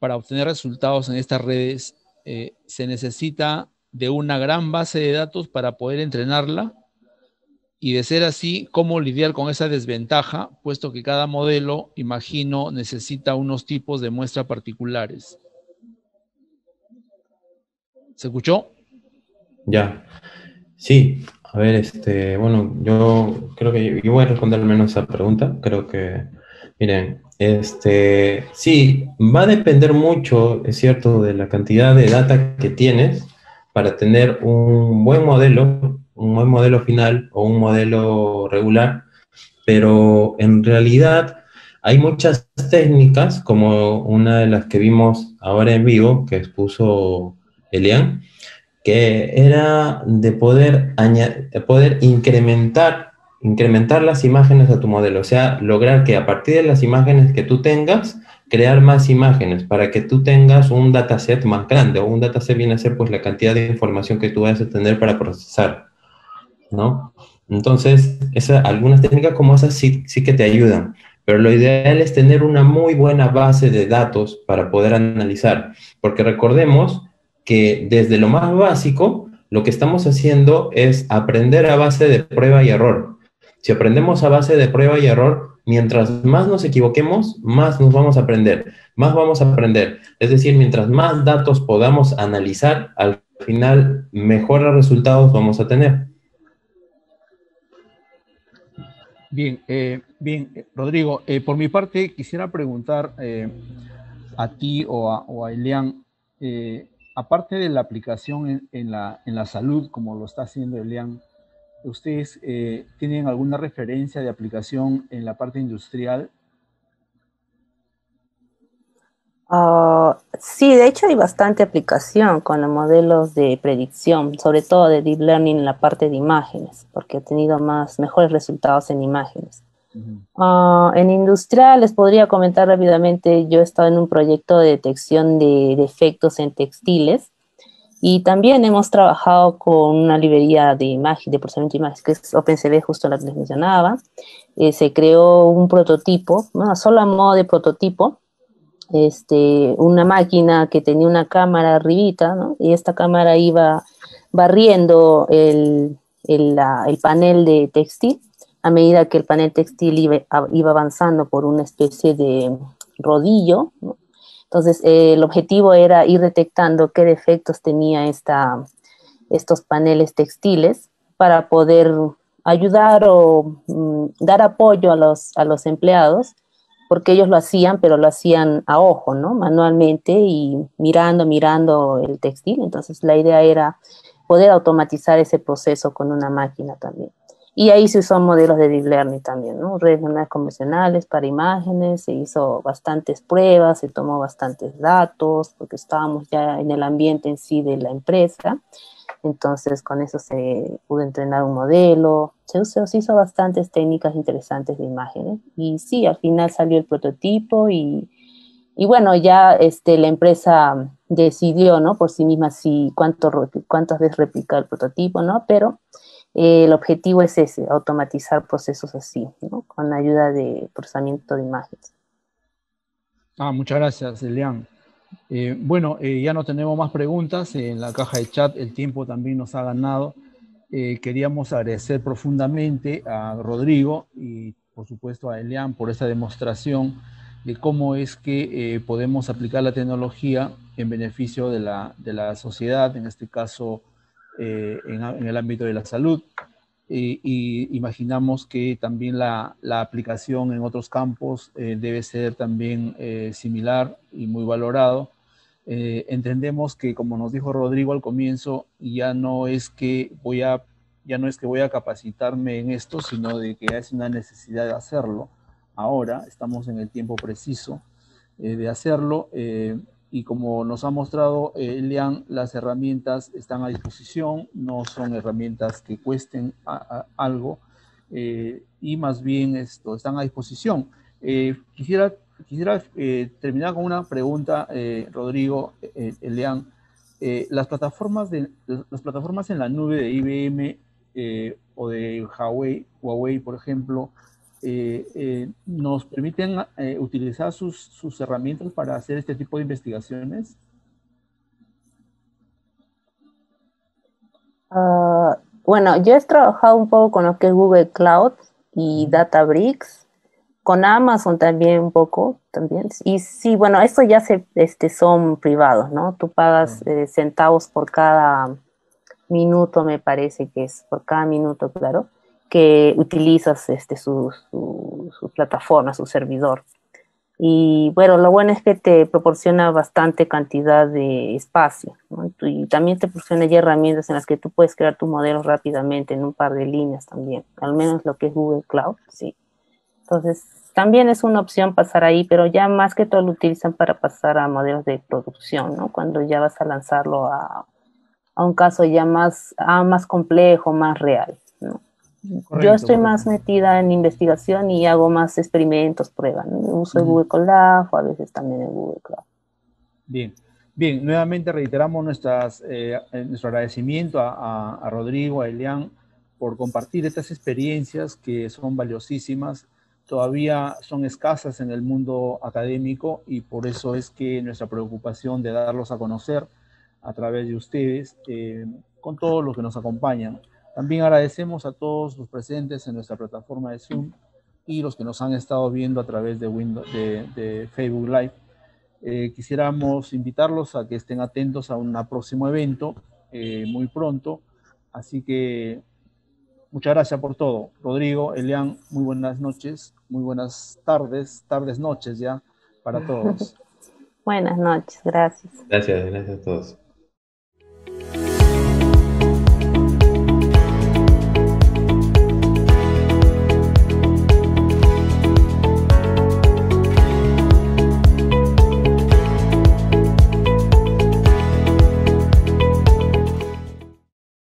para obtener resultados en estas redes, se necesita de una gran base de datos para poder entrenarla. Y de ser así, ¿cómo lidiar con esa desventaja? Puesto que cada modelo, imagino, necesita unos tipos de muestra particulares. ¿Se escuchó? Ya. Sí. A ver, bueno, yo creo que yo voy a responder al menos esa pregunta. Creo que, miren, sí, va a depender mucho, es cierto, de la cantidad de data que tienes para tener un buen modelo final o un modelo regular, pero en realidad hay muchas técnicas, como una de las que vimos ahora en vivo, que expuso Elian, que era de poder incrementar las imágenes a tu modelo, o sea, lograr que a partir de las imágenes que tú tengas, crear más imágenes para que tú tengas un dataset más grande, o un dataset viene a ser pues la cantidad de información que tú vas a tener para procesar, ¿no? Entonces, algunas técnicas como esas sí que te ayudan, pero lo ideal es tener una muy buena base de datos para poder analizar, porque recordemos que desde lo más básico, lo que estamos haciendo es aprender a base de prueba y error. Si aprendemos a base de prueba y error, mientras más nos equivoquemos, más nos vamos a aprender, más vamos a aprender. Es decir, mientras más datos podamos analizar, al final mejores resultados vamos a tener. Bien, Rodrigo, por mi parte quisiera preguntar a ti o a Elian, aparte de la aplicación en la salud, como lo está haciendo Elian, ¿ustedes tienen alguna referencia de aplicación en la parte industrial? Sí, de hecho hay bastante aplicación con los modelos de predicción, sobre todo de Deep Learning en la parte de imágenes, porque he tenido mejores resultados en imágenes. En industrial les podría comentar rápidamente, yo he estado en un proyecto de detección de defectos en textiles y también hemos trabajado con una librería de imagen, de procesamiento de imágenes, que es OpenCV, justo la que les mencionaba. Se creó un prototipo, ¿no? Solo a modo de prototipo, una máquina que tenía una cámara arribita, ¿no? Y esta cámara iba barriendo el panel de textil a medida que el panel textil iba avanzando por una especie de rodillo, ¿no? Entonces, el objetivo era ir detectando qué defectos tenía estos paneles textiles para poder ayudar o dar apoyo a los empleados, porque ellos lo hacían, pero lo hacían a ojo, ¿no? Manualmente y mirando el textil. Entonces, la idea era poder automatizar ese proceso con una máquina también. Y ahí se usó modelos de Deep Learning también, ¿no? Redes neuronales convencionales para imágenes, se hizo bastantes pruebas, se tomó bastantes datos, porque estábamos ya en el ambiente en sí de la empresa. Entonces, con eso se pudo entrenar un modelo. Se hizo bastantes técnicas interesantes de imágenes. Y sí, al final salió el prototipo y bueno, ya la empresa decidió, ¿no? Por sí misma cuántas veces replicar el prototipo, ¿no? Pero el objetivo es ese, automatizar procesos así, ¿no? Con ayuda de procesamiento de imágenes. Muchas gracias, Elian. Bueno, ya no tenemos más preguntas en la caja de chat, el tiempo también nos ha ganado. Queríamos agradecer profundamente a Rodrigo y por supuesto a Elian por esta demostración de cómo es que podemos aplicar la tecnología en beneficio de la sociedad, en este caso en el ámbito de la salud. y imaginamos que también la aplicación en otros campos debe ser también similar y muy valorado. Entendemos que, como nos dijo Rodrigo al comienzo, ya no es que voy a capacitarme en esto, sino de que es una necesidad de hacerlo. Ahora estamos en el tiempo preciso de hacerlo, y como nos ha mostrado Elian, las herramientas están a disposición, no son herramientas que cuesten algo, y más bien esto, están a disposición. Quisiera terminar con una pregunta, Rodrigo, Elian. Las plataformas en la nube de IBM o de Huawei, por ejemplo, ¿nos permiten utilizar sus herramientas para hacer este tipo de investigaciones? Bueno, yo he trabajado un poco con lo que es Google Cloud y Databricks, con Amazon también un poco, y sí, bueno, esto ya son privados, ¿no? Tú pagas centavos por cada minuto, me parece que es, por cada minuto, claro, que utilizas su plataforma, su servidor. Y bueno, lo bueno es que te proporciona bastante cantidad de espacio, ¿no? Y también te proporciona ya herramientas en las que tú puedes crear tus modelos rápidamente en un par de líneas también, al menos lo que es Google Cloud, sí. Entonces, también es una opción pasar ahí, pero ya más que todo lo utilizan para pasar a modelos de producción, ¿no? Cuando ya vas a lanzarlo a un caso ya más complejo, más real, ¿no? Correcto. Yo estoy más metida en investigación y hago más experimentos, pruebas, ¿no? Uso el Google Colab o a veces también el Google Cloud. Bien. Bien, nuevamente reiteramos nuestro agradecimiento a Rodrigo, a Elian, por compartir estas experiencias que son valiosísimas. Todavía son escasas en el mundo académico y por eso es que nuestra preocupación de darlos a conocer a través de ustedes, con todos los que nos acompañan. También agradecemos a todos los presentes en nuestra plataforma de Zoom y los que nos han estado viendo a través de Facebook Live. Quisiéramos invitarlos a que estén atentos a un próximo evento muy pronto. Así que muchas gracias por todo. Rodrigo, Elian, muy buenas noches, muy buenas tardes, tardes, noches ya para todos. Buenas noches, gracias. Gracias a todos.